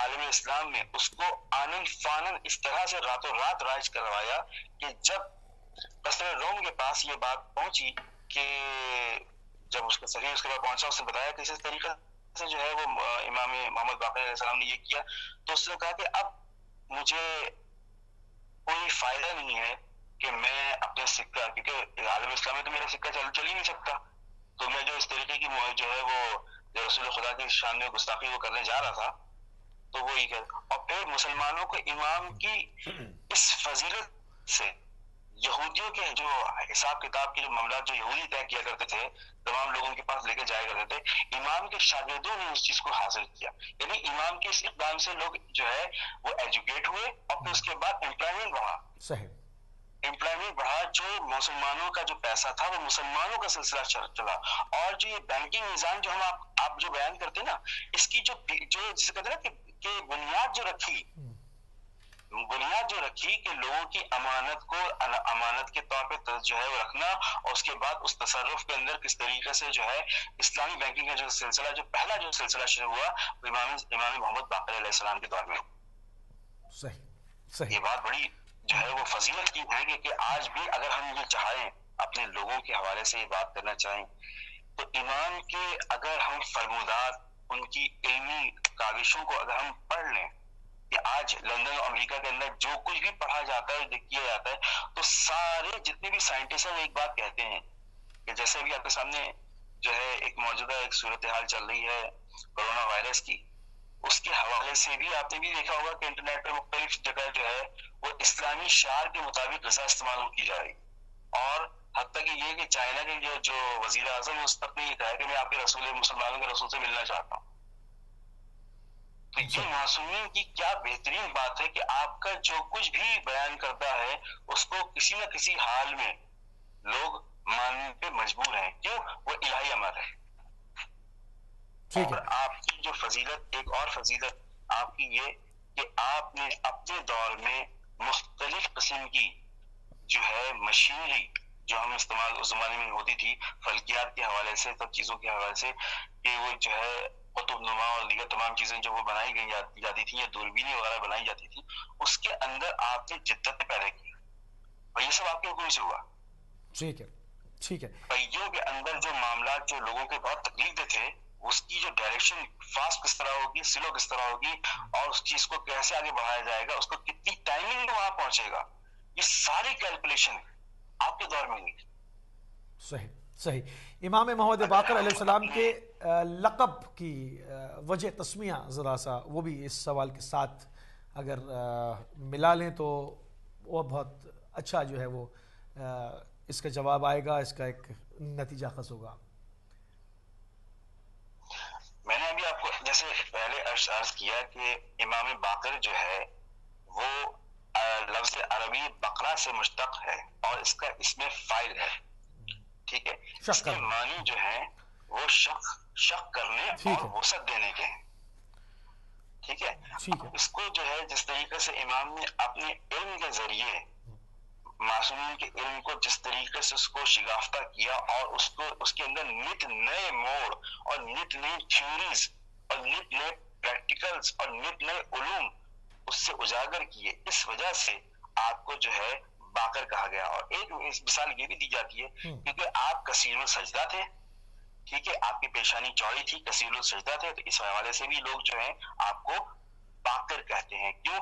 عالم اسلام میں اس کو آنن فانن اس طرح سے راتوں رات رائج کروایا کہ جب قصر روم کے پاس یہ بات پہنچی کہ جب اس کا سفیر اس کے بعد پہنچا، اس نے بتایا کہ اس طریقے سے جو ہے وہ امام محمد باقر علیہ السلام نے یہ کیا، تو اس نے کہا کہ اب مجھے کوئی فائدہ نہیں ہے کہ میں اپنے سکہ، کیونکہ عالم اسلام میں تو میرا سکہ چل ہی نہیں سکتا، تو میں جو اس طریقے کی جو ہے وہ رسول خدا کی شان میں گستاخی وہ کرنے جا رہا تھا، تو وہ یہ کہا. اور پھر مسلمانوں کو امام کی اس فضیلت سے یہودیوں کے جو حساب کتاب کے جو معاملات جو یہودی طے کیا کرتے تھے، تمام لوگوں کے پاس لے کے جایا کرتے تھے، امام کے شاگردوں نے اس چیز کو حاصل کیا. یعنی امام کے اس اقدام سے لوگ جو ہے وہ ایجوکیٹ ہوئے اور پھر اس کے بعد امپلائمنٹ بڑھا صحیح. امپلائمنٹ بڑھا، جو مسلمانوں کا جو پیسہ تھا وہ مسلمانوں کا سلسلہ چلا. اور جو یہ بینکنگ نظام جو ہم آپ جو بیان کرتے نا، اس کی جو جسے کہتے ہیں نا کہ بنیاد جو رکھی کہ لوگوں کی امانت کے طور پہ جو ہے وہ رکھنا، اور اس کے بعد اس تصرف کے اندر کس طریقے سے جو ہے اسلامی بینکنگ کا جو سلسلہ جو پہلا جو سلسلہ شروع ہوا وہ امام محمد باقر علیہ السلام کے دور میں صحیح. یہ بات بڑی جو ہے وہ فضیلت کی ہے کہ آج بھی اگر ہم یہ چاہیں اپنے لوگوں کے حوالے سے یہ بات کرنا چاہیں تو امام کے اگر ہم فرمودات، ان کی علمی کاوشوں کو اگر ہم پڑھ لیں کہ آج لندن اور امریکہ کے اندر جو کچھ بھی پڑھا جاتا ہے کیا جاتا ہے، تو سارے جتنے بھی سائنٹسٹ ہیں وہ ایک بات کہتے ہیں کہ جیسے بھی آپ کے سامنے جو ہے ایک موجودہ ایک صورتحال چل رہی ہے کرونا وائرس کی، اس کے حوالے سے بھی آپ نے بھی دیکھا ہوگا کہ انٹرنیٹ پر مختلف جگہ جو ہے وہ اسلامی شعار کے مطابق غذا استعمال کی جا رہی، اور حتیٰ کہ یہ کہ چائنا کے جو وزیر اعظم اس تک نے یہ کہا کہ میں آپ کے رسول مسلمانوں کے رسول سے ملنا چاہتا ہوں. تو یہ معصومین کی کیا بہترین بات ہے کہ آپ کا جو کچھ بھی بیان کرتا ہے اس کو کسی نہ کسی حال میں لوگ ماننے پہ مجبور ہیں، کیوں؟ وہ الہی امر ہے. اور آپ کی جو فضیلت، ایک اور فضیلت آپ کی یہ کہ آپ نے اپنے دور میں مختلف قسم کی جو ہے مشینری جو ہم استعمال اس زمانے میں ہوتی تھی، فلکیات کے حوالے سے، سب چیزوں کے حوالے سے، کہ وہ جو ہے قطب نما اور دیگر تمام چیزیں جو وہ بنائی گئی جاتی تھیں یا دوربینیں وغیرہ بنائی جاتی تھی، اس کے اندر آپ نے جدت پیدا کی، اور یہ سب آپ کے حکم سے ہوا. ٹھیک ہے. پہیوں کے اندر جو معاملات جو لوگوں کے بہت تکلیف دے تھے، اس کی جو ڈائریکشن فاسٹ کس طرح ہوگی، سلو کس طرح ہوگی، اور اس چیز کو کیسے آگے بڑھایا جائے گا، اس کو کتنی ٹائمنگ میں وہاں پہنچے گا، یہ ساری کیلکولیشن آپ کے دور میں ہوئی. صحیح. امام محمد باقر علیہ السلام کے لقب کی وجہ تسمیہ ذرا سا وہ بھی اس سوال کے ساتھ اگر ملا لیں تو وہ بہت اچھا جو ہے وہ اس کا جواب آئے گا، اس کا ایک نتیجہ خاص ہوگا. آپ کو جیسے پہلے عرض کیا کہ امام باقر جو ہے وہ لفظ عربی بقرہ سے مشتق ہے اور اس کا اس میں فائل ہے، ٹھیک ہے، اس کے معنی جو ہے وہ شک کرنے اور وسعت دینے کے ہیں، ٹھیک ہے. اس کو جو ہے جس طریقے سے امام نے اپنے علم کے ذریعے معصومین کے علم کو جس طریقے سے اس کو شگافتہ کیا اور اس کو اس کے اندر نت نئے موڑ اور نت نئی تھیوریز اور نت نئے پریکٹیکلز اور نت نئے علوم اس سے اجاگر کیے، اس وجہ سے آپ کو جو ہے باقر کہا گیا. اور ایک مثال یہ بھی دی جاتی ہے کیونکہ آپ کثیر السجدہ تھے، ٹھیک ہے، آپ کی پیشانی چوڑی تھی، کثیر السجدہ تھے، تو اس حوالے سے بھی لوگ جو ہیں آپ کو باقر کہتے ہیں. کیوں؟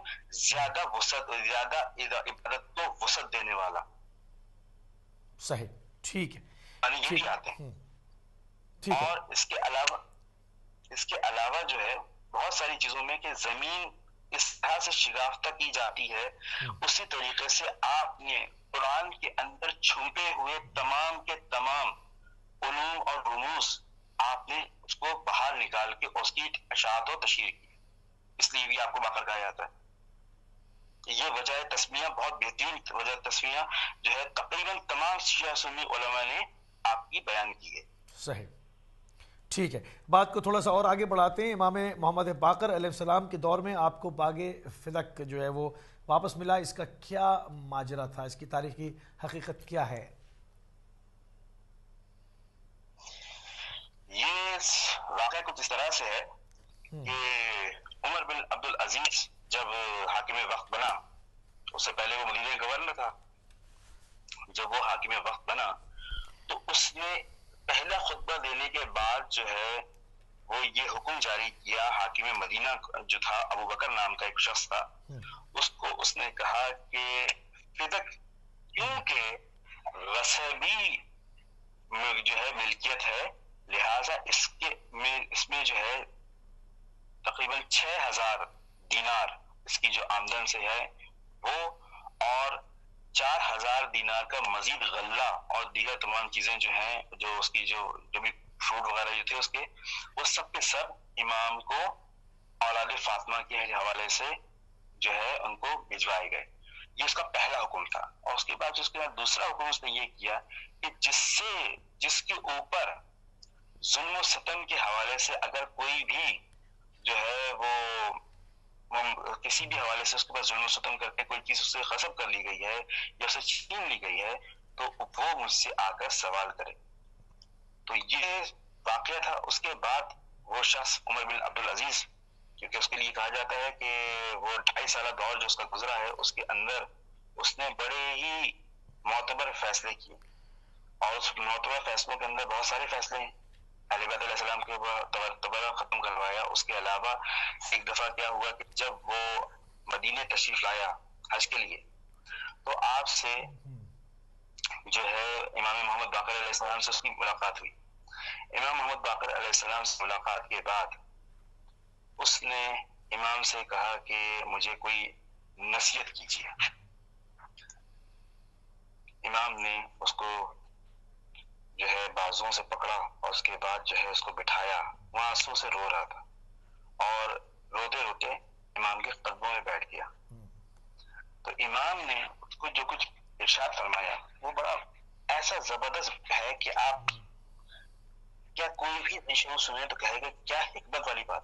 زیادہ وسعت، زیادہ عبادت کو وسعت دینے والا. صحیح، ٹھیک ہے، یعنی یہ بھی آتے ہیں. اور اس کے علاوہ جو ہے بہت ساری چیزوں میں کہ زمین اس طرح سے شگافتہ کی جاتی ہے، اسی طریقے سے آپ نے قرآن کے اندر چھپے ہوئے تمام کے تمام علوم اور رموز آپ نے اس کو باہر نکال کے اس کی اشاعت و تشریح کی، اس لیے بھی آپ کو باقر کہا جاتا ہے. یہ وجہ تسمیہ بہت بہترین وجہ تسمیہ جو ہے تقریباً تمام شیعہ سنی علماء نے آپ کی بیان کی ہے. صحیح، ٹھیک ہے. بات کو تھوڑا سا اور آگے بڑھاتے ہیں. امام محمد باقر علیہ السلام کے دور میں آپ کو باغ فدق جو ہے وہ واپس ملا، اس کا کیا ماجرا تھا، اس کی تاریخی حقیقت کیا ہے؟ یہ واقعہ کچھ اس طرح سے ہے کہ عمر بن عبد العزیز جب حاکم وقت بنا، اس سے پہلے وہ مدینہ گورنر تھا، جب وہ حاکم وقت بنا تو اس نے پہلا خطبہ دینے کے بعد جو ہے وہ یہ حکم جاری کیا، حاکم مدینہ جو تھا ابو بکر نام کا ایک شخص تھا، اس کو اس نے کہا کہ فدق کیونکہ غصبی جو ہے ملکیت ہے، لہٰذا اس میں جو ہے تقریباً 6,000 دینار اس کی جو آمدن سے ہے وہ، اور 4,000 دینار کا مزید غلہ اور دیگر تمام چیزیں جو ہیں جو اس کی جو بھی فروٹ وغیرہ جو تھے اس کے، وہ سب کے سب امام کو اولاد فاطمہ کے حوالے سے جو ہے ان کو بھجوائے گئے. یہ اس کا پہلا حکم تھا. اور اس کے بعد اس کے بعد دوسرا حکم اس نے یہ کیا کہ جس کے اوپر ظلم و ستم کے حوالے سے اگر کوئی بھی جو ہے وہ کسی بھی حوالے سے اس کے پاس ظلم و ستم کر کے کوئی چیز اس سے غصب کر لی گئی ہے یا اسے چھین لی گئی ہے تو وہ مجھ سے آ کر سوال کرے. تو یہ واقعہ تھا. اس کے بعد وہ شخص عمر بن عبد العزیز، کیونکہ اس کے لیے کہا جاتا ہے کہ وہ 2.5 سالہ دور جو اس کا گزرا ہے اس کے اندر اس نے بڑے ہی معتبر فیصلے کیے، اور اس معتبر فیصلوں کے اندر بہت سارے فیصلے ہیں. اہل بیت علیہ السلام کے تبرہ ختم کروایا. اس کے علاوہ ایک دفعہ کیا ہوا کہ جب وہ مدینے تشریف لایا حج کے لیے تو آپ سے جو ہے امام محمد باقر علیہ السلام سے اس کی ملاقات ہوئی. امام محمد باقر علیہ السلام سے ملاقات کے بعد اس نے امام سے کہا کہ مجھے کوئی نصیحت کیجیے. امام نے اس کو جو ہے بازوں سے پکڑا اور اس کے بعد جو ہے اس کو بٹھایا. وہاں آنسو سے رو رہا تھا اور روتے روتے امام کے قدموں میں بیٹھ گیا. تو امام نے اس کو جو کچھ ارشاد فرمایا وہ بڑا ایسا زبردست ہے کہ آپ کیا کوئی بھی نشو سنے تو کہے گا کیا حکمت والی بات.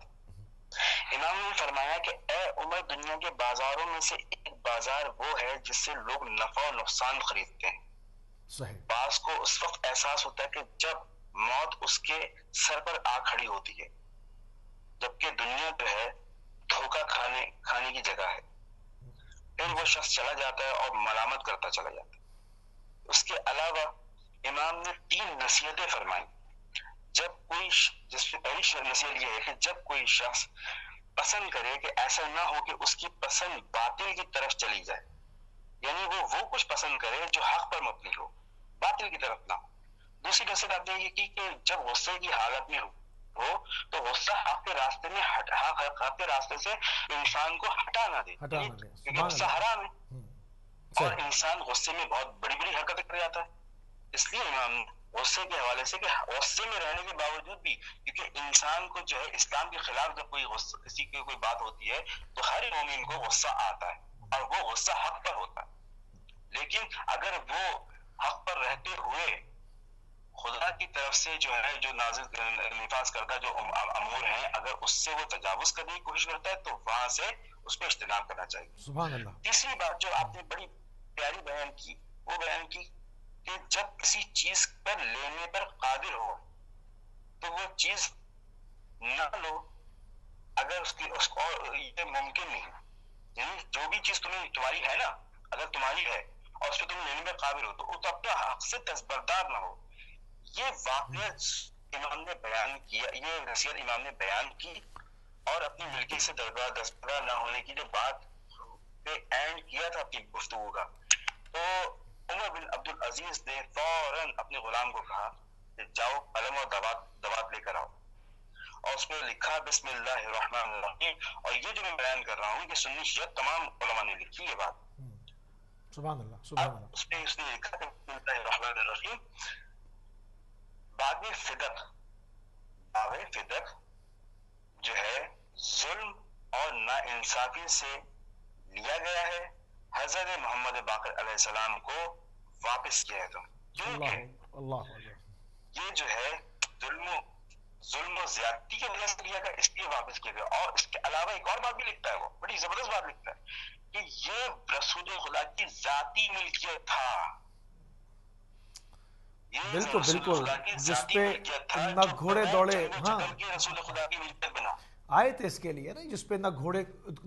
امام نے فرمایا کہ اے عمر، دنیا کے بازاروں میں سے ایک بازار وہ ہے جس سے لوگ نفع و نقصان خریدتے ہیں. بعض کو اس وقت احساس ہوتا ہے کہ جب موت اس کے سر پر آ کھڑی ہوتی ہے، جبکہ دنیا جو ہے دھوکہ کھانے کی جگہ ہے. پھر وہ شخص چلا جاتا ہے اور ملامت کرتا چلا جاتا ہے. اس کے علاوہ امام نے 3 نصیحتیں فرمائیں. جس پہ پہلی نصیحت یہ ہے کہ جب کوئی شخص پسند کرے کہ ایسا نہ ہو کہ اس کی پسند باطل کی طرف چلی جائے، یعنی وہ کچھ پسند کرے جو حق پر مبنی ہو، باطل کی طرف نہ ہو. دوسری نصیحت آپ نے یہ کی کہ جب غصے کی حالت میں ہو تو غصہ حق کے راستے میں حق کے راستے سے انسان کو ہٹا نہ دے، کیونکہ غصہ حرام ہے اور انسان غصے میں بہت بڑی بڑی حرکتیں کر جاتا ہے. اس لیے امام غصے کے حوالے سے کہ غصے میں رہنے کے باوجود بھی، کیونکہ انسان کو جو ہے اسلام کے خلاف جب کوئی کسی کی کوئی بات ہوتی ہے تو ہر مومن کو غصہ آتا ہے اور وہ غصہ حق پر ہوتا ہے، لیکن اگر وہ حق پر رہتے ہوئے خدا کی طرف سے جو ہے جو نازل نفاذ کرتا جو امور ہیں اگر اس سے وہ تجاوز کرنے کی کوشش کرتا ہے تو وہاں سے اس پہ اجتناب کرنا چاہیے. سبحان اللہ. تیسری بات جو آپ نے بڑی پیاری بیان کی وہ بیان کی کہ جب کسی چیز پر لینے پر قادر ہو تو وہ چیز نہ لو اگر اس کی اس اور یہ ممکن نہیں، یعنی جو بھی چیز تمہاری ہے نا، اگر تمہاری ہے اور اس پہ تم لینے پر قادر ہو تو اپنے حق سے دستبردار نہ ہو. یہ واقعہ امام نے بیان کیا، یہ نصیحت امام نے بیان کی اور اپنی ملکی سے دستبردار نہ ہونے کی جو بات پہ اینڈ کیا تھا اپنی گفتگو کا، تو عمر بن عبد العزیز نے فوراً اپنے غلام کو کہا کہ جاؤ قلم اور دوات لے کر آؤ، اور اس میں لکھا بسم اللہ الرحمن الرحیم. اور یہ جو میں بیان کر رہا ہوں کہ سنی شیعہ تمام علماء نے لکھی یہ بات. سبحان اللہ، سبحان اللہ. اس پہ اس نے لکھا کہ بسم اللہ الرحمن الرحیم، باب فدق، باب فدق جو ہے ظلم اور ناانصافی سے لیا گیا ہے، حضرت محمد باقر علیہ السلام کو واپس کیا ہے. یہ جو ہے ظلم و زیادتی کی وجہ سے لیا گیا، اس لیے واپس کیا گیا. اور اس کے علاوہ ایک اور بات بھی لکھتا ہے، وہ بڑی زبردست بات لکھتا ہے کہ یہ رسول خدا کی ذاتی ملکیت تھا. بالکل بالکل، جس پہ نہ گھوڑے دوڑے، ہاں آیت اس کے لیے نا، جس پہ نہ گھوڑے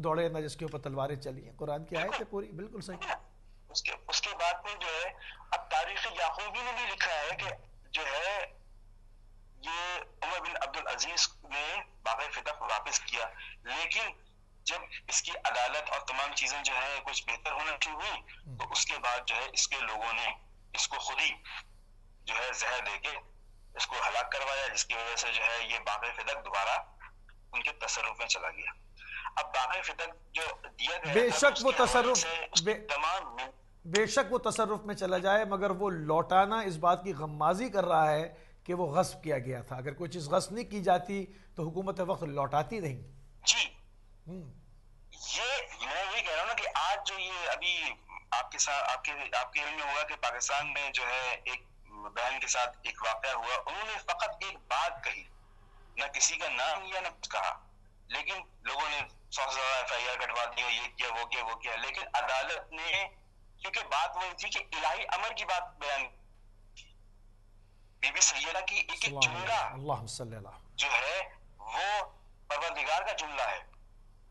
دوڑے نہ جس کے اوپر تلواریں چلی ہیں، قرآن کی آیت ہے پوری. بالکل صحیح. اس کے بعد میں جو ہے اب تاریخ یعقوبی نے بھی لکھا ہے کہ جو ہے یہ عمر بن عبد العزیز نے باغ فتح واپس کیا، لیکن جب اس کی عدالت اور تمام چیزیں جو ہے کچھ بہتر ہونا شروع ہوئی تو اس کے بعد جو ہے اس کے لوگوں نے اس کو خود ہی جو ہے زہر دے کے اس کو ہلاک کروایا، جس کی وجہ سے جو ہے یہ باغ فدق دوبارہ ان کے تصرف میں چلا گیا. اب باغ فدق جو دیا گیا بے شک وہ تصرف میں چلا جائے، مگر وہ لوٹانا اس بات کی غمازی کر رہا ہے کہ وہ غصب کیا گیا تھا. اگر کوئی چیز غصب نہیں کی جاتی تو حکومت وقت لوٹاتی نہیں. جی یہ میں وہی کہہ رہا ہوں نا کہ آج جو یہ ابھی آپ کے ساتھ آپ کے علم میں ہوگا کہ پاکستان میں جو ہے ایک بہن کے ساتھ ایک واقعہ ہوا، انہوں نے فقط ایک بات کہی، نہ کسی کا نام لیا نہ کچھ کہا، لیکن لوگوں نے 100 سے زیادہ FIR کٹوا دیا، یہ کیا وہ کیا. لیکن عدالت نے، کیونکہ بات وہی تھی کہ الہی امر کی بات بیان، بی بی سیدہ کی ایک ایک جملہ جو ہے وہ پروردگار کا جملہ ہے،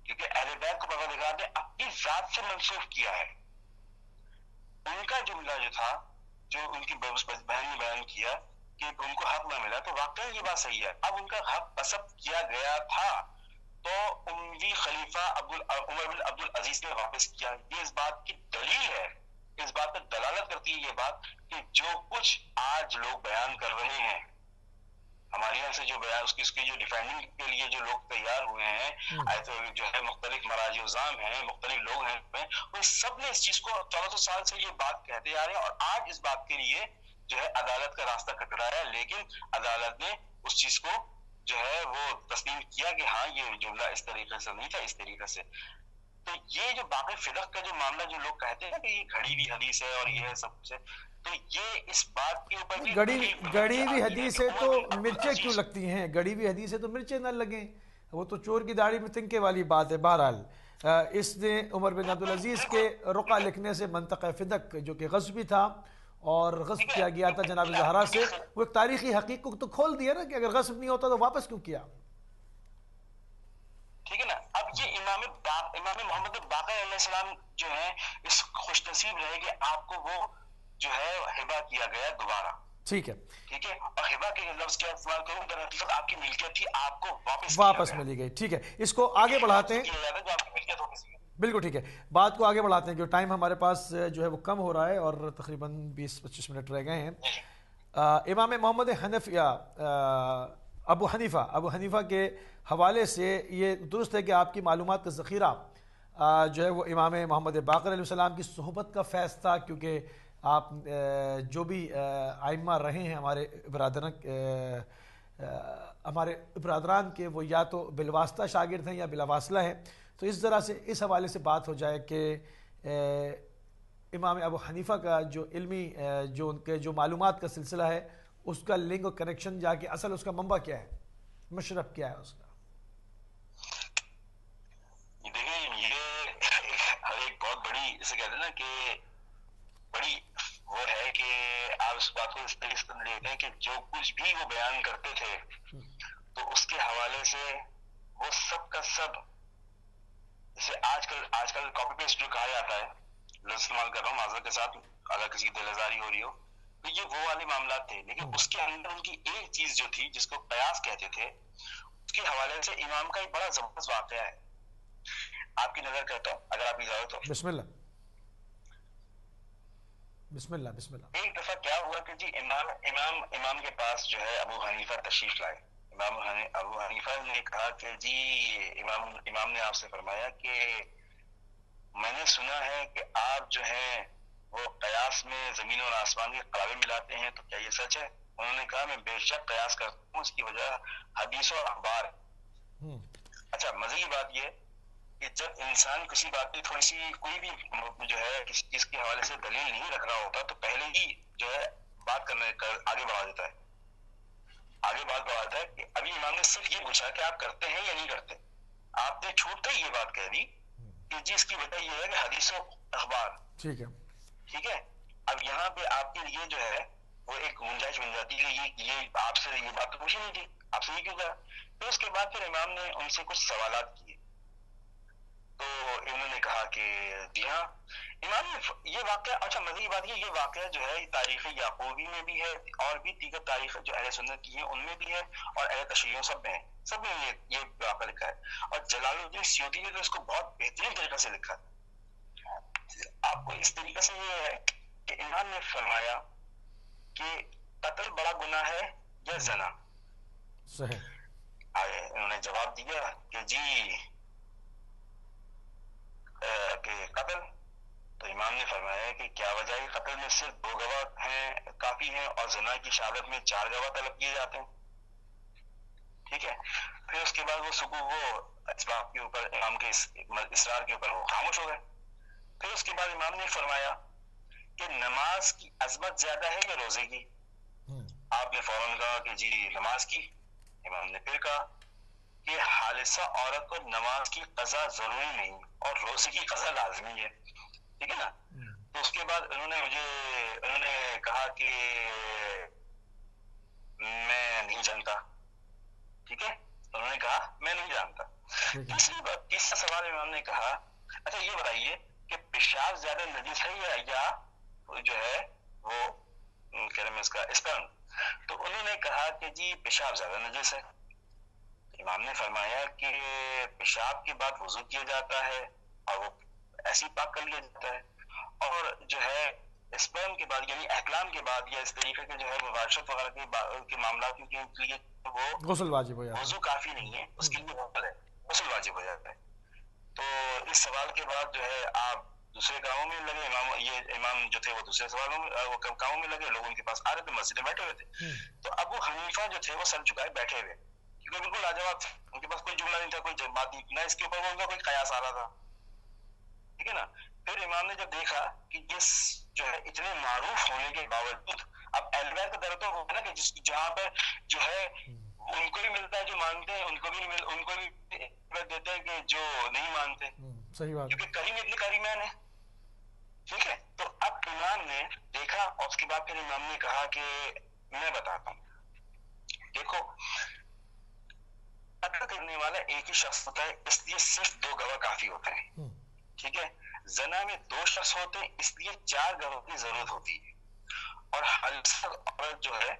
کیونکہ اہل بیت کو پروردگار نے اپنی ذات سے منسوخ کیا ہے. ان کا جملہ جو تھا جو ان کی بہن نے بیان کیا کہ ان کو حق نہ ملا، تو واقعی یہ بات صحیح ہے. اب ان کا حق غصب کیا گیا تھا تو اموی خلیفہ عمر بن عبد العزیز نے واپس کیا. یہ اس بات کی دلیل ہے، اس بات پر دلالت کرتی ہے یہ بات کہ جو کچھ آج لوگ بیان کر رہے ہیں، ہمارے یہاں سے جو بیان اس کی جو ڈیفینڈنگ کے لیے جو لوگ تیار ہوئے ہیں، جو ہے مختلف مراجع عظام ہیں، مختلف لوگ ہیں، وہ سب نے اس چیز کو 1400 سال سے یہ بات کہتے آ رہے ہیں، اور آج اس بات کے لیے جو ہے عدالت کا راستہ کٹرایا ہے. لیکن عدالت نے اس چیز کو جو ہے وہ تسلیم کیا کہ ہاں یہ جملہ اس طریقے سے نہیں تھا، اس طریقے سے. تو یہ جو باقی فدق کا جو معاملہ جو لوگ کہتے ہیں کہ یہ گھڑی ہوئی حدیث ہے اور یہ ہے سب کچھ ہے، تو یہ اس بات کے اوپر گڑی ہوئی حدیث ہے تو مرچیں کیوں لگتی ہیں؟ گڑی ہوئی حدیث ہے تو مرچیں نہ لگیں، وہ تو چور کی داڑھی میں تنکے والی بات ہے. بہرحال اس نے عمر بن عبد العزیز کے رقعہ لکھنے سے منطقہ فدق جو کہ غصبی تھا اور غصب کیا گیا تھا جناب زہرا سے، وہ ایک تاریخی حقیقت تو کھول دیا نا کہ اگر غصب نہیں ہوتا تو واپس کیوں کیا. ٹھیک ہے نا. اب یہ امام محمد باقر علیہ السلام جو ہیں اس خوش نصیب رہے کہ آپ کو وہ جو ہے ہبہ کیا گیا دوبارہ. ٹھیک ہے. اور ہبہ کے لفظ کیا استعمال کروں، دراصل آپ کی ملکیت تھی، آپ کو واپس ملی گئی. ٹھیک ہے، اس کو آگے بڑھاتے ہیں. بالکل ٹھیک ہے، بات کو آگے بڑھاتے ہیں کیونکہ ٹائم ہمارے پاس جو ہے وہ کم ہو رہا ہے اور تقریباً 20-25 منٹ رہ گئے ہیں. امام محمد حنفیہ ابو حنیفہ کے حوالے سے یہ درست ہے کہ آپ کی معلومات کا ذخیرہ جو ہے وہ امام محمد باقر علیہ السلام کی صحبت کا فیض تھا، کیونکہ آپ جو بھی آئمہ رہے ہیں ہمارے برادران کے، وہ یا تو بالواسطہ شاگرد ہیں یا بلاواسطہ ہیں، تو اس طرح سے اس حوالے سے بات ہو جائے کہ امام ابو حنیفہ کا جو علمی جو ان کے جو معلومات کا سلسلہ ہے اس کا لنک اور کنیکشن جا کے اصل اس کا منبع کیا ہے، مشرب کیا ہے اس کا. دیکھیں یہ ایک بہت بڑی اسے کہتے ہیں نا کہ بڑی وہ ہے کہ آپ اس بات کو اس طرح سے دیکھتے ہیں کہ جو کچھ بھی وہ بیان کرتے تھے تو اس کے حوالے سے وہ سب کا سب جیسے آج کل کاپی پیسٹ جو کہا جاتا ہے، استعمال کر رہا ہوں معذرت کے ساتھ اگر کسی کی دل آزاری ہو رہی ہو، تو یہ وہ والے معاملات تھے. لیکن اس کے اندر ان کی ایک چیز جو تھی جس کو قیاس کہتے تھے، اس کے حوالے سے امام کا ایک بڑا زبردست واقعہ ہے. آپ کی نظر کرتا ہوں اگر آپ کی اجازت ہو. بسم اللہ بسم اللہ بسم اللہ. ایک دفعہ کیا ہوا کہ جی امام کے پاس جو ہے ابو حنیفہ تشریف لائے. ابو حنیفہ نے کہا کہ جی امام نے آپ سے فرمایا کہ میں نے سنا ہے کہ آپ جو ہیں وہ قیاس میں زمین اور آسمان کے قرابے ملاتے ہیں، تو کیا یہ سچ ہے؟ انہوں نے کہا میں بے شک قیاس کرتا ہوں، اس کی وجہ حدیث اور اخبار. اچھا مزے کی بات یہ کہ جب انسان کسی بات کی تھوڑی سی کوئی بھی جو ہے کسی چیز کے حوالے سے دلیل نہیں رکھ رہا ہوتا تو پہلے ہی جو ہے بات کرنے آگے بڑھا دیتا ہے، آگے بات بڑھا دیتا ہے. کہ ابھی امام نے صرف یہ پوچھا کہ آپ کرتے ہیں یا نہیں کرتے، آپ نے چھوٹتے ہی یہ بات کہہ دی کہ جی اس کی وجہ یہ ہے کہ حدیث و اخبار. ٹھیک ہے ٹھیک ہے. اب یہاں پہ آپ کے لیے جو ہے وہ ایک گنجائش بن جاتی ہے کہ یہ آپ سے یہ بات پوچھی نہیں تھی، آپ سے یہ کیوں کہا. پھر اس کے بعد پھر امام نے ان سے کچھ سوالات کیے تو انہوں نے کہا کہ جی ہاں امام نے یہ واقعہ. اچھا مزے کی بات یہ واقعہ جو ہے تاریخ یعقوبی میں بھی ہے اور بھی دیگر تاریخ جو اہل سنت کی ہیں ان میں بھی ہے اور اہل تشیعوں سب میں یہ واقعہ لکھا ہے. اور جلال الدین سیوطی نے اس کو بہت بہترین طریقہ سے لکھا. آپ کو اس طریقے سے یہ ہے کہ امام نے فرمایا کہ قتل بڑا گناہ ہے یا زنا. انہوں نے جواب دیا کہ جی کہ قتل. تو امام نے فرمایا کہ کیا وجہ ہے قتل میں صرف 2 گواہ ہیں کافی ہیں اور زنا کی شہادت میں 4 گواہ طلب کیے جاتے ہیں. ٹھیک ہے. پھر اس کے بعد وہ اسباب کے اوپر امام کے اصرار کے اوپر وہ خاموش ہو گئے. پھر اس کے بعد امام نے فرمایا کہ نماز کی عظمت زیادہ ہے یا روزے کی. آپ نے فوراً کہا کہ جی نماز کی. امام نے پھر کہا کہ حالثہ عورت کو نماز کی قضا ضروری نہیں اور روزے کی قضا لازمی ہے. ٹھیک ہے نا. تو اس کے بعد انہوں نے کہا کہ میں نہیں جانتا. ٹھیک ہے. انہوں نے کہا میں نہیں جانتا. تیسرا سوال امام نے کہا اچھا یہ بتائیے کہ پیشاب زیادہ نجس ہے یا جو ہے وہ کہہ رہے میں اس کا اسپرم. تو انہوں نے کہا کہ جی پیشاب زیادہ نجس ہے. امام نے فرمایا کہ پیشاب کے بعد وضو کیا جاتا ہے اور وہ ایسی پاک کر لیا جاتا ہے اور جو ہے اسپرم کے بعد یعنی احکام کے بعد یا اس طریقے کے جو ہے مباشرت وغیرہ کے معاملات کے لیے وہ غسل واجب ہو جاتا ہے. وضو کافی نہیں ہے اس کے لیے غسل واجب ہو جاتا ہے. تو اس سوال کے بعد جو ہے آپ دوسرے کاموں میں لگے. یہ امام جو تھے وہ دوسرے سوالوں میں وہ کاموں میں لگے. لوگ ان کے پاس آ رہے تھے، مسجد میں بیٹھے ہوئے تھے. تو ابو حنیفہ جو تھے وہ سر جھکائے بیٹھے ہوئے کیونکہ بالکل لاجواب تھے، ان کے پاس کوئی جملہ نہیں تھا، کوئی بات نہیں، نہ اس کے اوپر ان کا کوئی قیاس آ رہا تھا. ٹھیک ہے نا. پھر امام نے جب دیکھا کہ جس جو ہے اتنے معروف ہونے کے باوجود اب الویر کا درد تو ہوگا نا کہ جس جہاں پر جو ہے ان کو بھی ملتا ہے جو مانتے ہیں، ان کو بھی دیتے ہیں کہ جو نہیں مانتے. صحیح بات. کیونکہ کریم اتنے کریمان ہیں. ٹھیک ہے. تو اب امام نے دیکھا اور اس کے بعد پھر امام نے کہا کہ میں بتاتا ہوں. دیکھو قتل کرنے والا ایک ہی شخص ہوتا ہے اس لیے صرف 2 گواہ کافی ہوتے ہیں. ٹھیک ہے. زنا میں 2 شخص ہوتے ہیں اس لیے 4 گواہوں کی ضرورت ہوتی ہے. اور حلصہ عورت جو ہے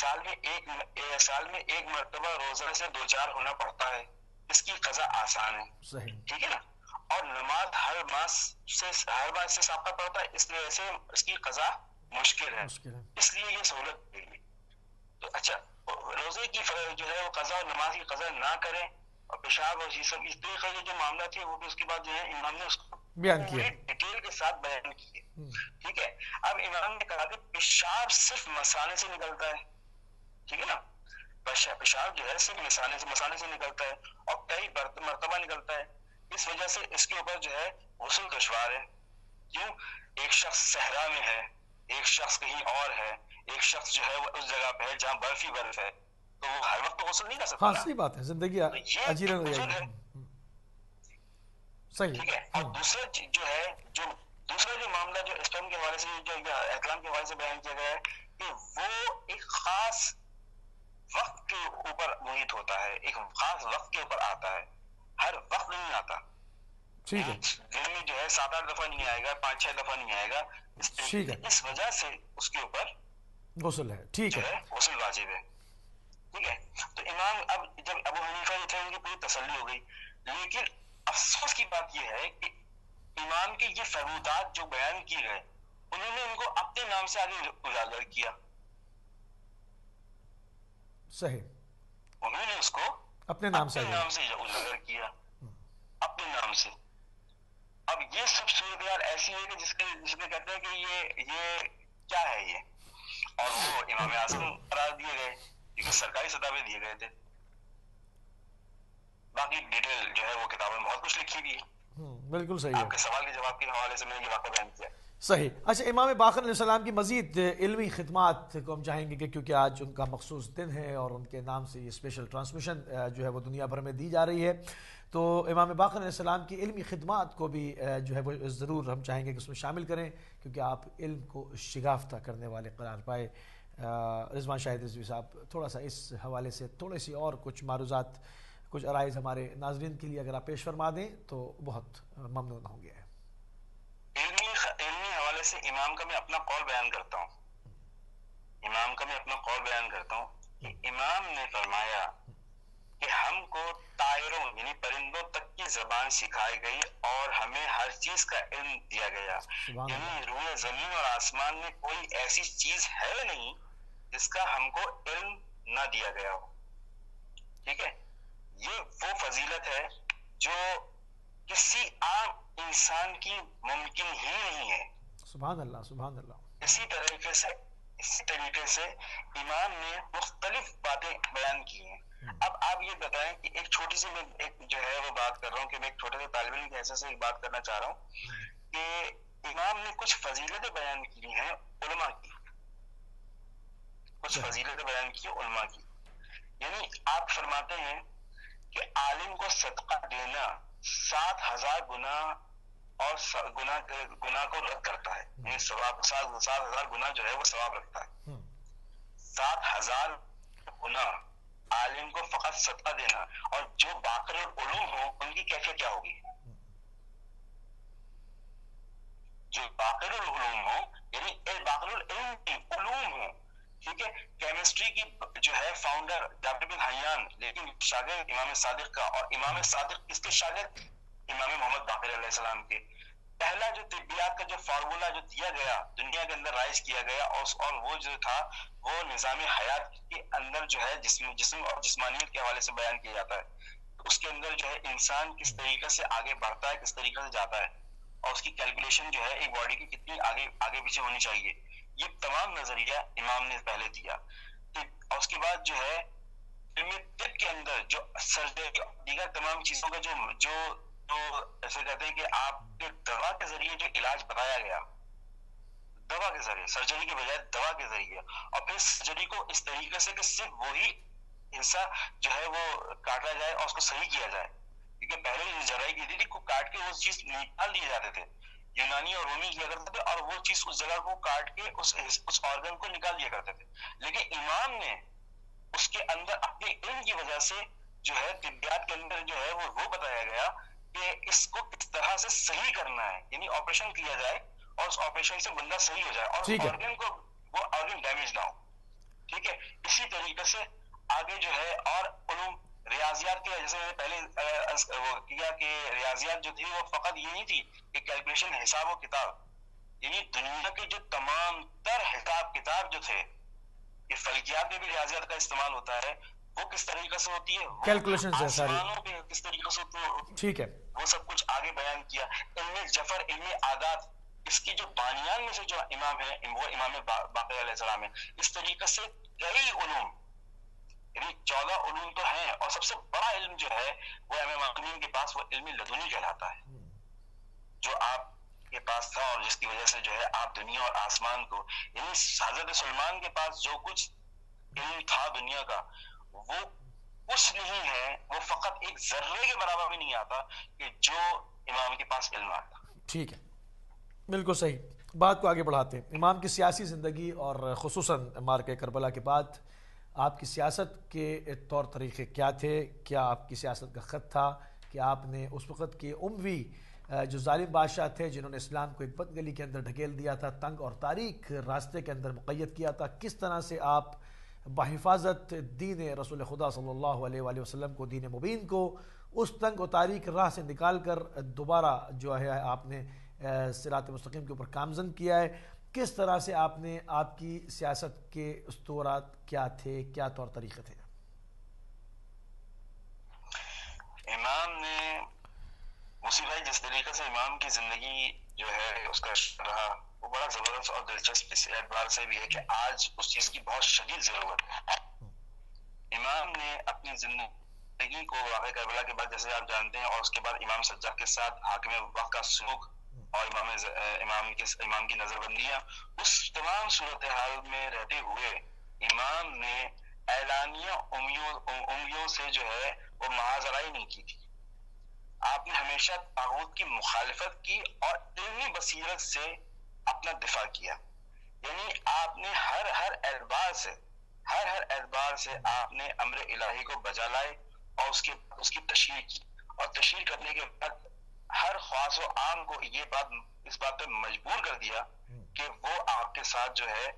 سال میں ایک مرتبہ روزہ سے 2-4 ہونا پڑتا ہے، اس کی قضا آسان ہے. ٹھیک ہے نا. اور نماز ہر ماہ سے ثابت پڑتا ہے، اس لیے سے اس کی قضا مشکل ہے، اس لیے یہ سہولت ملی. تو اچھا روزے کی جو ہے وہ قضا اور نماز کی قضا نہ کریں اور پیشاب اور یہ سب اس طریقے کے جو معاملہ تھے وہ بھی اس کے بعد جو ہے امام نے اس کو بیان کیا، ڈیٹیل کے ساتھ بیان کیے، ٹھیک ہے۔ اب امام نے کہا کہ پیشاب صرف مثانے سے نکلتا ہے، ٹھیک ہے نا، پیشاب جو ہے صرف مثانے سے نکلتا ہے اور کئی مرتبہ نکلتا ہے، اس وجہ سے اس کے اوپر جو ہے غسل دشوار ہے۔ کیوں؟ ایک شخص صحرا میں ہے، ایک شخص کہیں اور ہے، ایک شخص جو ہے اس جگہ پہ ہے جہاں برف ہی برف ہے، تو وہ ہر وقت غسل نہیں کر سکتا۔ ہاں صحیح بات ہے، زندگی اجیرن ہو جائے گی، صحیح ہے۔ اور دوسرا جو ہے دوسرا معاملہ جو اسپرم کے حوالے سے احتلام کے حوالے سے بیان کیا گیا ہے کہ وہ ایک خاص وقت کے اوپر محیط ہوتا ہے، ایک خاص وقت کے اوپر آتا ہے، ہر وقت نہیں آتا، ٹھیک ہے، دن میں جو ہے 7-8 دفعہ نہیں آئے گا، 5-6 دفعہ نہیں آئے گا، ٹھیک ہے، اس وجہ سے اس کے اوپر غسل ہے، ٹھیک ہے، غسل واجب ہے، ٹھیک ہے۔ تو امام اب جب ابو حنیفہ جو تھے ان کی پوری تسلی ہو گئی، لیکن افسوس کی بات یہ ہے کہ امام کے یہ فرمودات جو بیان کیے گئے انہوں نے ان کو اپنے نام سے آگے اجاگر کیا، صحیح، انہوں نے اس کو اپنے نام سے اجاگر کیا، اپنے نام سے۔ اب یہ سب صورتحال ایسی ہے کہ جس میں کہتے ہیں کہ یہ کیا ہے یہ، اور وہ امام اعظم قرار دیے گئے کیونکہ سرکاری سطح پہ دیے گئے تھے، باقی ڈیٹیل جو ہے وہ کتابوں میں بہت کچھ لکھی ہوئی ہے۔ بالکل صحیح ہے، آپ کے سوال کے جواب کے حوالے سے میں نے یہ واقعہ بیان کیا، صحیح۔ اچھا، امام باقر علیہ السلام کی مزید علمی خدمات کو ہم چاہیں گے کہ کیونکہ آج ان کا مخصوص دن ہے اور ان کے نام سے یہ اسپیشل ٹرانسمیشن جو ہے وہ دنیا بھر میں دی جا رہی ہے، تو امام باقر علیہ السلام کی علمی خدمات کو بھی جو ہے وہ ضرور ہم چاہیں گے کہ اس میں شامل کریں، کیونکہ آپ علم کو شگافتہ کرنے والے قرار پائے۔ رضوان شاہد رضوی صاحب، تھوڑا سا اس حوالے سے تھوڑے سی اور کچھ معروضات، کچھ عرائض ہمارے ناظرین کے لیے اگر آپ پیش فرما دیں تو بہت ممنون ہوں گے۔ سے امام کا میں اپنا قول بیان کرتا ہوں، کہ امام نے فرمایا کہ ہم کو طائروں یعنی پرندوں تک کی زبان سکھائی گئی اور ہمیں ہر چیز کا علم دیا گیا، یعنی روئے زمین اور آسمان میں کوئی ایسی چیز ہے نہیں جس کا ہم کو علم نہ دیا گیا ہو، ٹھیک ہے۔ یہ وہ فضیلت ہے جو کسی عام انسان کی ممکن ہی نہیں ہے۔ سبحان اللہ، سبحان اللہ۔ اسی طریقے سے امام نے مختلف باتیں بیان کی ہیں۔ اب آپ یہ بتائیں کہ ایک چھوٹی سی میں ایک جو ہے وہ بات کر رہا ہوں کہ میں ایک چھوٹے سے طالب علم کے حیثیت سے ایک بات کرنا چاہ رہا ہوں کہ امام نے کچھ فضیلتیں بیان کی ہیں علماء کی، یعنی آپ فرماتے ہیں کہ عالم کو صدقہ دینا 7000 گنا اور گناہ کو رد کرتا ہے، یعنی 7000 گناہ جو ہے وہ ثواب رکھتا ہے۔ 7000 گناہ عالم کو فقط صدقہ دینا، اور جو باقر العلوم ہو ان کی کیفیت کیا ہوگی؟ جو باقر العلوم ہو یعنی باقر العلم کی علوم ہو، ٹھیک ہے۔ کیمسٹری کی جو ہے فاؤنڈر ڈاکٹر بن حیان، لیکن شاگرد امام صادق کا، اور امام صادق اس کے شاگرد امام محمد باقر علیہ السلام کے۔ پہلا جو طبیعیات کا جو فارمولا جو دیا گیا دنیا کے اندر رائج کیا گیا، اور وہ جو تھا وہ نظام حیات کے اندر جو ہے جسم اور جسمانیت کے حوالے سے بیان کیا جاتا ہے۔ اس کے اندر جو ہے انسان کس طریقے سے آگے بڑھتا ہے، کس طریقے سے جاتا ہے، اور اس کی کیلکولیشن جو ہے ایک باڈی کی کتنی آگے پیچھے ہونی چاہیے، یہ تمام نظریہ امام نے پہلے دیا۔ اور اس کے بعد جو ہے علم طب کے اندر جو سرجری اور دیگر تمام چیزوں کا جو ایسے کہتے ہیں کہ آپ کے دوا کے ذریعے جو علاج بتایا گیا، دوا کے ذریعے، سرجری کے بجائے دوا کے ذریعے، اور پھر سرجری کو اس طریقے سے کہ صرف وہی حصہ جو ہے وہ کاٹا جائے اور اس کو صحیح کیا جائے، کیونکہ پہلے جرائی کی تھی کو کاٹ کے وہ چیز نکال دیے جاتے تھے، یونانی اور رومی کیا کرتے تھے، اور وہ چیز اس جگہ کو کاٹ کے اس آرگن کو نکال دیا کرتے تھے، لیکن امام نے اس کے اندر اپنے علم کی وجہ سے جو ہے طبیعیات کے اندر جو ہے وہ بتایا گیا کہ اس کو کس طرح سے صحیح کرنا ہے، یعنی آپریشن کیا جائے اور اس آپریشن سے بندہ صحیح ہو جائے اور آرگن کو وہ آرگن ڈیمیج نہ ہو، ٹھیک ہے۔ اسی طریقے سے آگے جو ہے اور علوم ریاضیات کے، جیسے میں نے پہلے وہ کیا کہ ریاضیات جو تھی وہ فقط یہ نہیں تھی کہ کیلکولیشن، حساب و کتاب، یعنی دنیا کے جو تمام تر حساب کتاب جو تھے، یہ فلکیات میں بھی ریاضیات کا استعمال ہوتا ہے، وہ کس طریقے سے ہوتی ہے، کیلکولیشن سے ساری، ٹھیک ہے، وہ سب کچھ آگے بیان کیا. ان میں ظفر علم آداب اس کی جو بانیان میں سے جو امام ہے وہ امام باقر علیہ السلام ہے. اس طریقے سے کئی علوم یعنی 14 علوم تو ہیں, اور سب سے بڑا علم جو ہے وہ امام مقدونی کے پاس وہ علم لدنی کہلاتا ہے جو آپ کے پاس تھا, اور جس کی وجہ سے جو ہے آپ دنیا اور آسمان کو یعنی حضرت سلمان کے پاس جو کچھ علم تھا دنیا کا وہ کچھ نہیں ہے, وہ فقط ایک ذرے کے برابر بھی نہیں آتا کہ جو امام کے پاس علم آتا. ٹھیک ہے, بالکل صحیح. بات کو آگے بڑھاتے ہیں. امام کی سیاسی زندگی اور خصوصاً معرکہ کربلا کے بعد آپ کی سیاست کے طور طریقے کیا تھے؟ کیا آپ کی سیاست کا خط تھا کہ آپ نے اس وقت کے اموی جو ظالم بادشاہ تھے جنہوں نے اسلام کو ایک بد گلی کے اندر ڈھکیل دیا تھا, تنگ اور تاریک راستے کے اندر مقید کیا تھا, کس طرح سے آپ بحفاظت دین رسول خدا صلی اللہ علیہ وآلہ وسلم کو, دین مبین کو, اس تنگ و تاریک راہ سے نکال کر دوبارہ جو ہے آپ نے صراط مستقیم کے اوپر گامزن کیا ہے؟ کس طرح سے آپ نے, آپ کی سیاست کے اسطورات کیا تھے, کیا طور طریقے تھے؟ امام نے موسی بھائی جس طریقے سے امام کی زندگی جو ہے اس کا رہا وہ بڑا زبردست اور دلچسپ اس اعتبار سے بھی ہے کہ آج اس چیز کی بہت شدید ضرورت ہے. امام نے اپنی زندگی کو واقعہ کربلا کے بعد جیسے آپ جانتے ہیں, اور اس کے بعد امام سجاد کے ساتھ حاکم وقت کا سلوک اور امام کی نظر بندیاں, اس تمام صورتحال میں رہتے ہوئے امام نے اعلانیہ امیوں سے جو ہے وہ معاذرائی نہیں کی تھی. آپ نے ہمیشہ طاغوت کی مخالفت کی اور علمی بصیرت سے اپنا دفاع کیا. یعنی آپ نے ہر اعتبار سے آپ نے امر الہی کو بجا لائے اور اس کی تشہیر کی, اور تشہیر کرنے کے بعد ہر خواص و عام کو اس بات پہ مجبور کر دیا کہ وہ آپ کے ساتھ جو ہے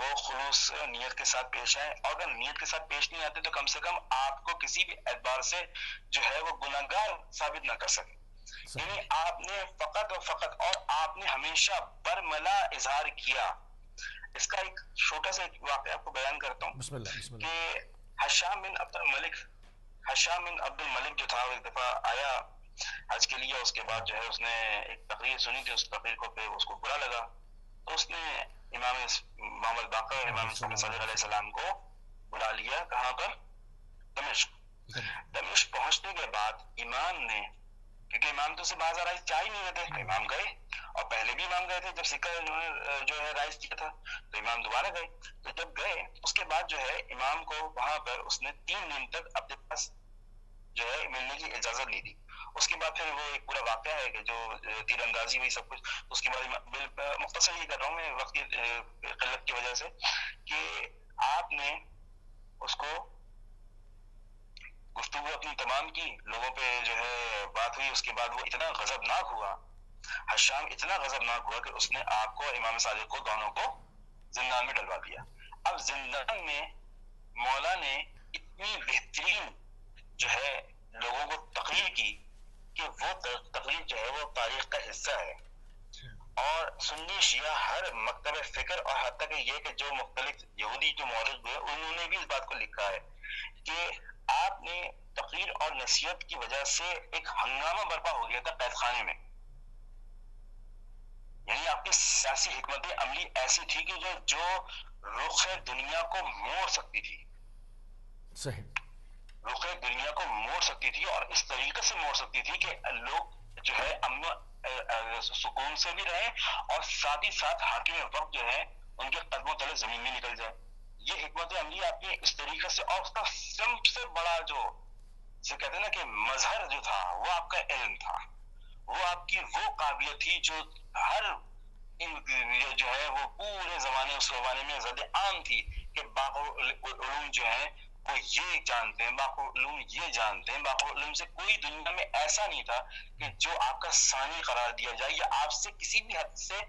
وہ خلوص نیت کے ساتھ پیش آئیں, اور اگر نیت کے ساتھ پیش نہیں آتے تو کم سے کم آپ کو کسی بھی اعتبار سے جو ہے وہ گناہگار ثابت نہ کر سکے. یعنی آپ نے فقط اور فقط, اور آپ نے ہمیشہ برملا اظہار کیا. اس کا ایک چھوٹا سا واقعہ آپ کو بیان کرتا ہوں. بسم اللہ. کہ ہشام بن عبد الملک جو تھا وہ ایک دفعہ آیا حج کے لیے, اس کے بعد جو ہے اس نے ایک تقریر سنی تھی, اس تقریر کو پہ اس کو برا لگا تو اس نے امام محمد باقر امام صادق علیہ السلام کو بلا لیا. کہاں پر؟ دمشق پہنچنے کے بعد امام نے, کیونکہ امام تو اسے باہر رائج چاہ ہی نہیں رہے تھے, امام گئے اور پہلے بھی امام گئے تھے جب سکہ جو ہے رائج کیا تھا تو امام دوبارہ گئے. تو جب گئے اس کے بعد جو ہے امام کو وہاں پر اس نے 3 دن تک اپنے پاس جو ہے ملنے کی اجازت نہیں دی. اس کے بعد پھر وہ ایک پورا واقعہ ہے کہ جو تیر اندازی ہوئی سب کچھ. اس کے بعد مختصر یہ کر رہا ہوں میں وقت کی قلت کی وجہ سے, کہ آپ نے اس کو گفتگو اپنی تمام کی, لوگوں پہ جو ہے بات ہوئی. اس کے بعد وہ اتنا غضبناک ہوا, حشام اتنا غضبناک ہوا کہ اس نے آپ کو امام صادق کو دونوں کو زندان میں ڈلوا دیا. اب زندان میں مولا نے اتنی بہترین جو ہے لوگوں کو تقریر کی کہ وہ تقریر جو ہے وہ تاریخ کا حصہ ہے, اور سنی شیعہ ہر مکتب فکر اور حتیٰ کہ یہ کہ جو مختلف یہودی جو مورخ ہوئے انہوں نے بھی اس بات کو لکھا ہے کہ آپ نے تقریر اور نصیحت کی وجہ سے ایک ہنگامہ برپا ہو گیا تھا قید خانے میں. یعنی آپ کی سیاسی حکمت عملی ایسی تھی کہ جو رخ دنیا کو موڑ سکتی تھی, صحیح رخ دنیا کو موڑ سکتی تھی, اور اس طریقے سے موڑ سکتی تھی کہ لوگ جو ہے امن سکون سے بھی رہیں اور ساتھ ہی ساتھ حاکم وقت جو ہے ان کے قدموں تلے زمین میں نکل جائے. یہ حکمت عملی آپ نے اس طریقے سے, اور اس کا سب سے بڑا جو سے کہتے ہیں نا کہ مظہر جو تھا وہ آپ کا علم تھا, وہ آپ کی وہ قابلیت تھی جو ہر جو ہے وہ پورے زمانے اس زمانے میں زد عام تھی کہ باقی جو ہے وہ یہ جانتے ہیں, باقی علوم یہ جانتے ہیں, باقی علوم سے کوئی دنیا میں ایسا نہیں تھا کہ جو آپ کا ثانی قرار دیا جائے یا آپ سے کسی بھی حد سے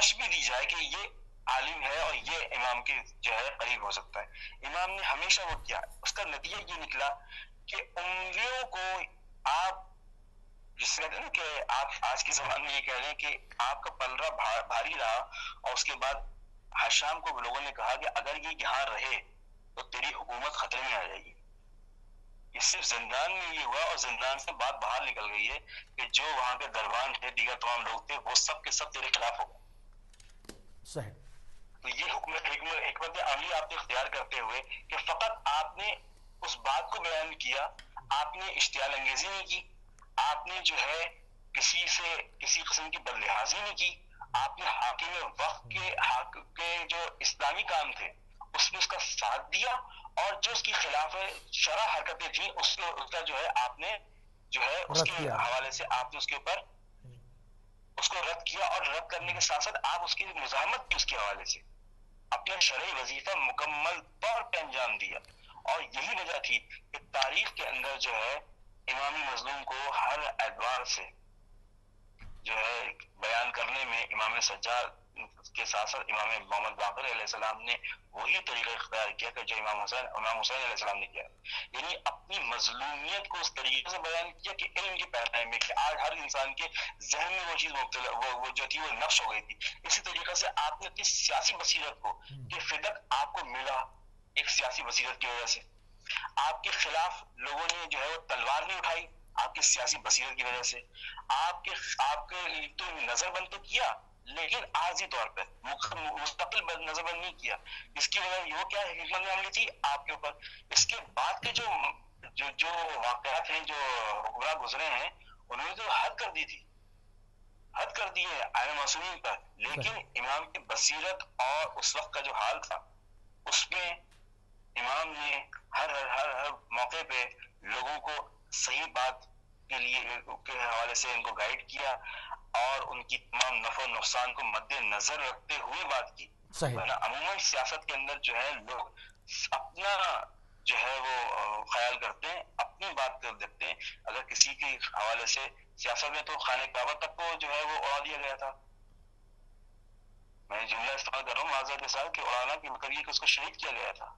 تشبیہ دی جائے کہ یہ عالم ہے اور یہ امام کے جو ہے قریب ہو سکتا ہے. امام نے ہمیشہ وہ کیا. اس کا نتیجہ یہ نکلا کہ امویوں کو آپ جس کہتے ہیں نا کہ آپ آج کے زمانے میں یہ کہہ رہے ہیں کہ آپ کا پلڑا بھاری رہا, اور اس کے بعد ہشام کو لوگوں نے کہا کہ اگر یہ یہاں رہے تو تیری حکومت خطرے میں آ جائے گی. اس صرف زندان میں یہ ہوا اور زندان سے بات باہر نکل گئی ہے کہ جو وہاں کے دربان تھے دیگر تمام لوگ تھے وہ سب کے سب تیرے خلاف ہو گئے. صحیح. تو یہ حکمت عملی آپ نے اختیار کرتے ہوئے کہ فقط آپ نے اس بات کو بیان کیا, آپ نے اشتعال انگیزی نہیں کی, آپ نے جو ہے کسی سے کسی قسم کی بدلحاظی نہیں کی, آپ نے حاکم وقت کے جو اسلامی کام تھے اس میں اس کا ساتھ دیا اور جو اس کی خلاف شرح حرکتیں تھیں اس میں اس کا جو ہے آپ نے جو ہے اس کے حوالے سے آپ نے اس کے اوپر اس کو رد کیا اور رد کرنے کے ساتھ ساتھ آپ اس کی مزاحمت کی اس کے حوالے سے اپنا شرعی وظیفہ مکمل طور پہ انجام دیا. اور یہی وجہ تھی کہ تاریخ کے اندر جو ہے امامی مظلوم کو ہر ادوار سے جو ہے بیان کرنے میں امام سجاد کے ساتھ ساتھ امام محمد باقر علیہ السلام نے وہی طریقہ اختیار کیا کہ جو امام حسین علیہ السلام نے کیا, یعنی اپنی مظلومیت کو اس طریقے سے بیان کیا کہ علم کے پیدائش میں کہ آج ہر انسان کے ذہن میں وہ چیز مبتلا وہ جو تھی وہ نفس ہو گئی تھی. اسی طریقے سے آپ نے اپنی سیاسی بصیرت کو کہ فدق آپ کو ملا ایک سیاسی بصیرت کی وجہ سے, آپ کے خلاف لوگوں نے جو ہے وہ تلوار نہیں اٹھائی آپ کی سیاسی بصیرت کی وجہ سے, آپ کے تو نظر بند تو کیا لیکن عارضی طور پر مستقل نظر بند نہیں کیا. اس کی وجہ وہ کیا حکمت عملی تھی آپ کے اوپر. اس کے بعد کے جو واقعات ہیں جو حکمراں گزرے ہیں انہوں نے تو حد کر دی تھی, حد کر دی ہے آئین معصومین پر, لیکن امام کی بصیرت اور اس وقت کا جو حال تھا اس میں امام نے ہر موقع پہ لوگوں کو صحیح بات کے لیے کے حوالے سے ان کو گائیڈ کیا اور ان کی تمام نفع و نقصان کو مد نظر رکھتے ہوئے بات کی. عموماً سیاست کے اندر جو ہے لوگ اپنا جو ہے وہ خیال کرتے ہیں, اپنی بات کر دیتے ہیں. اگر کسی کے حوالے سے سیاست میں تو خانہ کعبہ تک کو جو ہے وہ اڑا دیا گیا تھا. میں جملہ استعمال کر رہا ہوں معذرت کے ساتھ کہ اڑانا کے مطلب یہ کہ اس کو شہید کیا گیا تھا,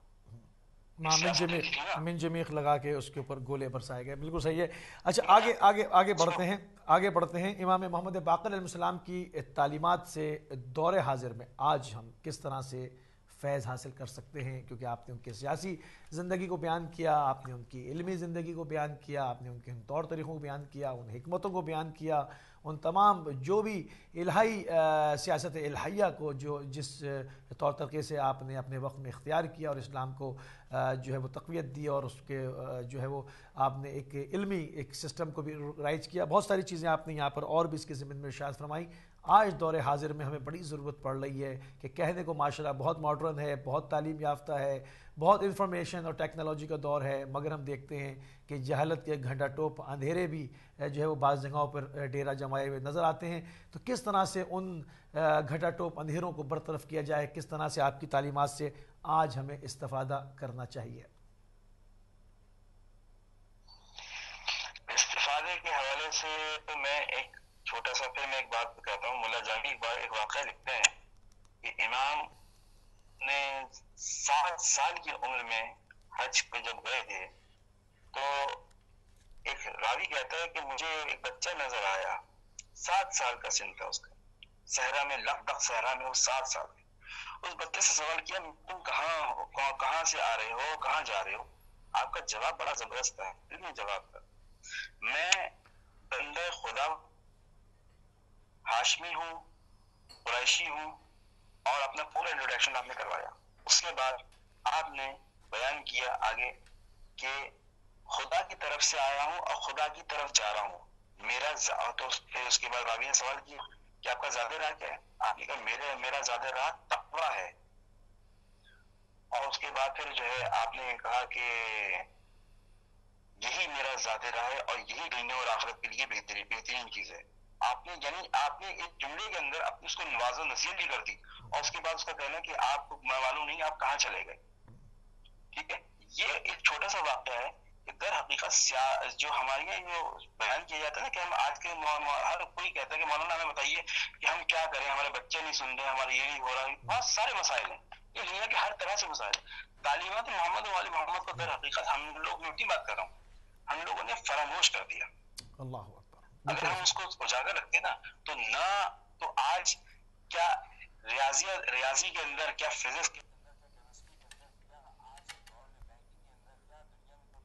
من جمیخ لگا کے اس کے اوپر گولے برسائے گئے. بالکل صحیح ہے. اچھا آگے بڑھتے ہیں. امام محمد باقر علیہ السلام کی تعلیمات سے دور حاضر میں آج ہم کس طرح سے فیض حاصل کر سکتے ہیں, کیونکہ آپ نے ان کی سیاسی زندگی کو بیان کیا, آپ نے ان کی علمی زندگی کو بیان کیا, آپ نے ان کے طور طریقوں کو بیان کیا, ان حکمتوں کو بیان کیا, ان تمام جو بھی الہی سیاست الہیہ کو جو جس طور طریقے سے آپ نے اپنے وقت میں اختیار کیا اور اسلام کو جو ہے وہ تقویت دی اور اس کے جو ہے وہ آپ نے ایک علمی ایک سسٹم کو بھی رائج کیا. بہت ساری چیزیں آپ نے یہاں پر اور بھی اس کے ضمن میں ارشاد فرمائیں. آج دور حاضر میں ہمیں بڑی ضرورت پڑ رہی ہے کہ کہنے کو معاشرہ بہت ماڈرن ہے, بہت تعلیم یافتہ ہے, بہت انفارمیشن اور ٹیکنالوجی کا دور ہے, مگر ہم دیکھتے ہیں کہ جہالت کے گھنٹا ٹوپ اندھیرے بھی جو ہے وہ بعض جگہوں پر ڈیرا جمائے ہوئے نظر آتے ہیں. تو کس طرح سے ان گھنٹا ٹوپ اندھیروں کو برطرف کیا جائے, کس طرح سے آپ کی تعلیمات سے آج ہمیں استفادہ کرنا چاہیے؟ استفادے کے حوالے سے تو میں ایک چھوٹا سا پھر میں ایک بات کہتا ہوں. ملا جانی ایک واقعہ لکھتے ہیں کہ امام نے 7 سال کی عمر میں حج پہ جب گئے تھے تو ایک راوی کہتا ہے کہ مجھے ایک بچہ نظر آیا, 7 سال کا سن تھا اس کا, صحرا میں لگ صحرا میں وہ 7 سال میں. اس بچے سے سوال کیا تم کہاں سے آ رہے ہو, کہاں جا رہے ہو؟ آپ کا جواب بڑا زبردست تھا. جواب تھا میں بندہ خدا ہاشمی ہوں, قریشی ہوں, اور اپنا پورا انٹروڈکشن آپ نے کروایا. اس کے بعد آپ نے بیان کیا آگے کہ خدا کی طرف سے آیا ہوں اور خدا کی طرف جا رہا ہوں. میرا تو پھر اس کے بعد راوی نے سوال کیا کہ آپ کا زیادہ راہ کیا ہے؟ آپ نے کہا میرا زیادہ راہ تقویٰ ہے. اور اس کے بعد پھر جو ہے آپ نے کہا کہ یہی میرا زیادہ راہ ہے اور یہی دنیا اور آخرت کے لیے بہترین چیز ہے. آپ نے ایک جملے کے اندر اپنے اس کو نواز و نصیحت بھی کر دی اور اس کے بعد اس کا کہنا کہ آپ کو معلوم نہیں آپ کہاں چلے گئے. ٹھیک ہے, یہ ایک چھوٹا سا واقعہ ہے کہ در حقیقت جو ہمارے یہاں جو بیان کیا جاتا ہے نا کہ ہم آج کے ہر کوئی کہتا ہے کہ مولانا ہمیں بتائیے کہ ہم کیا کریں, ہمارے بچے نہیں سن رہے, ہمارے یہ نہیں ہو رہا ہے. بہت سارے مسائل ہیں, یہ دنیا کے ہر طرح سے مسائل ہیں. تعلیمات محمد و علی محمد کو در حقیقت ہم لوگ میں اتنی بات کر رہا ہوں ہم لوگوں نے فراموش کر دیا. اللہ اگر ہم اس کو اجاگر رکھتے نا تو نہ تو آج کیا ریاضی کے اندر, کیا فزکس کے اندر, کیا کیمسٹری کے اندر, کیا آج کے دور میں بینکنگ کے اندر, کیا دنیا میں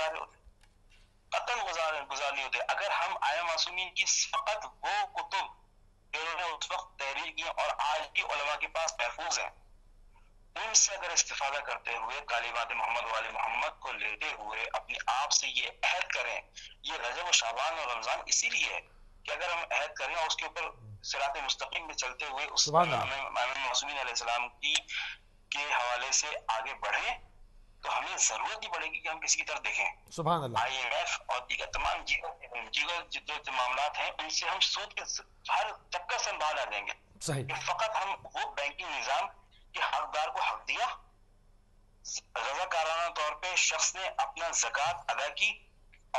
قتل گزار ہوتے. اگر ہم آیا معصومین کی فقط وہ کتب جنہوں نے اس وقت تحریر کی اور آج بھی علماء کے پاس محفوظ ہیں ان سے اگر استفادہ کرتے ہوئے تعلیمات محمد وآل محمد کو لیتے ہوئے اپنے آپ سے یہ عہد کریں. یہ رجب و شعبان اور رمضان اسی لیے ہے کہ اگر ہم عہد کریں اور اس کے اوپر صراط مستقیم میں چلتے ہوئے اس معصومین علیہ السلام کی کے حوالے سے آگے بڑھیں تو ہمیں ضرورت ہی پڑے گی کہ ہم کسی کی طرف دیکھیں. سبحان اللہ. آئی ایم ایف اور دیگر تمام جیگر معاملات ہیں ان سے ہم سود کے ہر چکر سے باہر آ جائیں گے. صحیح. کہ فقط ہم وہ بینکنگ نظام کہ حقدار کو حق دیا, رضاکارانہ طور پہ شخص نے اپنا زکوٰۃ ادا کی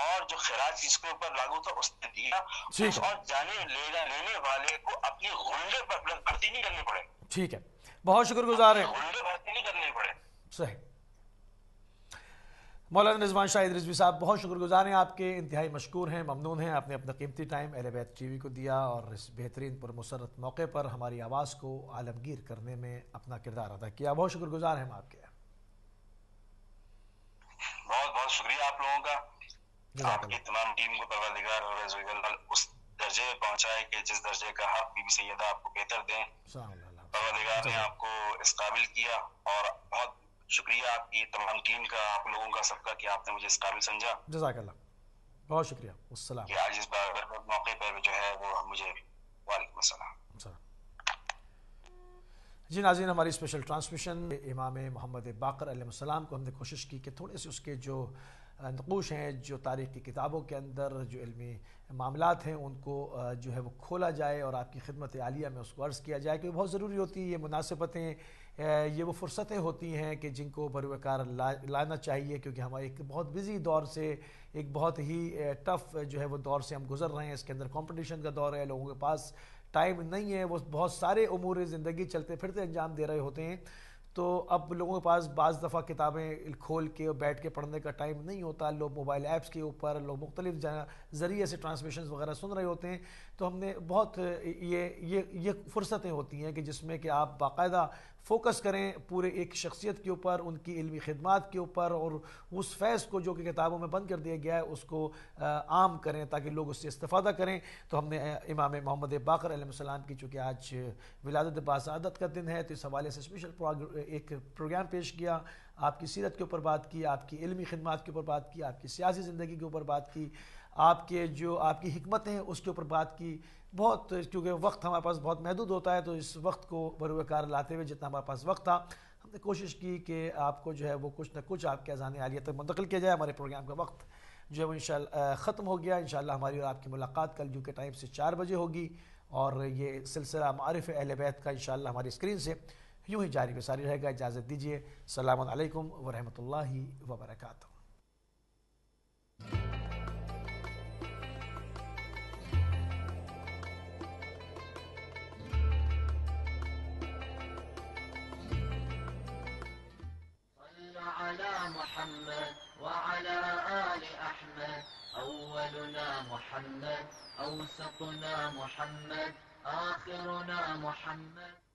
اور جو خراج جس کے اوپر لاگو تھا اس نے دیا, اور جانے لینے والے کو اپنے غنڈے پر بھرتی نہیں کرنے پڑے. ٹھیک ہے, بہت شکر گزار ہیں. غنڈے بھرتی نہیں کرنے پڑے. صحیح. مولانا رضوان شاہ رضوی صاحب بہت شکر گزار ہیں, آپ کے انتہائی مشکور ہیں, ممنون ہیں. آپ نے اپنا قیمتی ٹائم اہل بیت ٹی وی کو دیا اور اس بہترین پر مسرت موقع پر ہماری آواز کو عالمگیر کرنے میں اپنا کردار ادا کیا. بہت شکر گزار ہیں ہم آپ کے. بہت بہت شکریہ آپ لوگوں کا, آپ کی تمام ٹیم کو پروردگار اس درجے پہنچائے کہ جس درجے کا حق بی بی سیدہ آپ کو بہتر دیں. پروردگار نے آپ کو اس قابل کیا اور بہت شکریہ آپ کی تمام ٹیم کا, آپ لوگوں کا سب کا کہ آپ نے مجھے اس قابل سمجھا. جزاک اللہ, بہت شکریہ. السلام. کہ آج اس بار موقع پر جو ہے وہ مجھے وعلیکم السلام. جی ناظرین, ہماری اسپیشل ٹرانسمیشن امام محمد باقر علیہ السلام کو ہم نے کوشش کی کہ تھوڑے سے اس کے جو نقوش ہیں, جو تاریخ کی کتابوں کے اندر جو علمی معاملات ہیں ان کو جو ہے وہ کھولا جائے اور آپ کی خدمت عالیہ میں اس کو عرض کیا جائے, کیونکہ بہت ضروری ہوتی ہے. یہ مناسبتیں, یہ وہ فرصتیں ہوتی ہیں کہ جن کو بروئے کار لانا چاہیے, کیونکہ ہم ایک بہت بزی دور سے, ایک بہت ہی ٹف جو ہے وہ دور سے ہم گزر رہے ہیں. اس کے اندر کمپٹیشن کا دور ہے, لوگوں کے پاس ٹائم نہیں ہے, وہ بہت سارے امور زندگی چلتے پھرتے انجام دے رہے ہوتے ہیں. تو اب لوگوں کے پاس بعض دفعہ کتابیں کھول کے اور بیٹھ کے پڑھنے کا ٹائم نہیں ہوتا. لوگ موبائل ایپس کے اوپر, لوگ مختلف ذریعے سے ٹرانسمیشنز وغیرہ سن رہے ہوتے ہیں. تو ہم نے بہت یہ فرصتیں ہوتی ہیں کہ جس میں کہ آپ باقاعدہ فوکس کریں پورے ایک شخصیت کے اوپر, ان کی علمی خدمات کے اوپر, اور اس فیض کو جو کہ کتابوں میں بند کر دیا گیا ہے اس کو عام کریں تاکہ لوگ اس سے استفادہ کریں. تو ہم نے امام محمد باقر علیہ السلام کی, چونکہ آج ولادت باسعادت کا دن ہے, تو اس حوالے سے اسپیشل ایک پروگرام پیش کیا. آپ کی سیرت کے اوپر بات کی, آپ کی علمی خدمات کے اوپر بات کی, آپ کی سیاسی زندگی کے اوپر بات کی, آپ کے جو آپ کی حکمتیں ہیں اس کے اوپر بات کی. بہت, کیونکہ وقت ہمارے پاس بہت محدود ہوتا ہے, تو اس وقت کو بروئے کار لاتے ہوئے جتنا ہمارے پاس وقت تھا ہم نے کوشش کی کہ آپ کو جو ہے وہ کچھ نہ کچھ آپ کے اذان عالیہ تک منتقل کیا جائے. ہمارے پروگرام کا وقت جو ہے وہ انشاءاللہ ختم ہو گیا. انشاءاللہ ہماری اور آپ کی ملاقات کل یو کے ٹائم سے 4 بجے ہوگی, اور یہ سلسلہ معارف اہل بیت کا انشاءاللہ ہماری اسکرین سے یوں ہی جاری و ساری رہے گا. اجازت دیجیے. السلام علیکم ورحمۃ اللہ وبرکاتہ. على محمد وعلى آل أحمد, أولنا محمد أوسطنا محمد آخرنا محمد.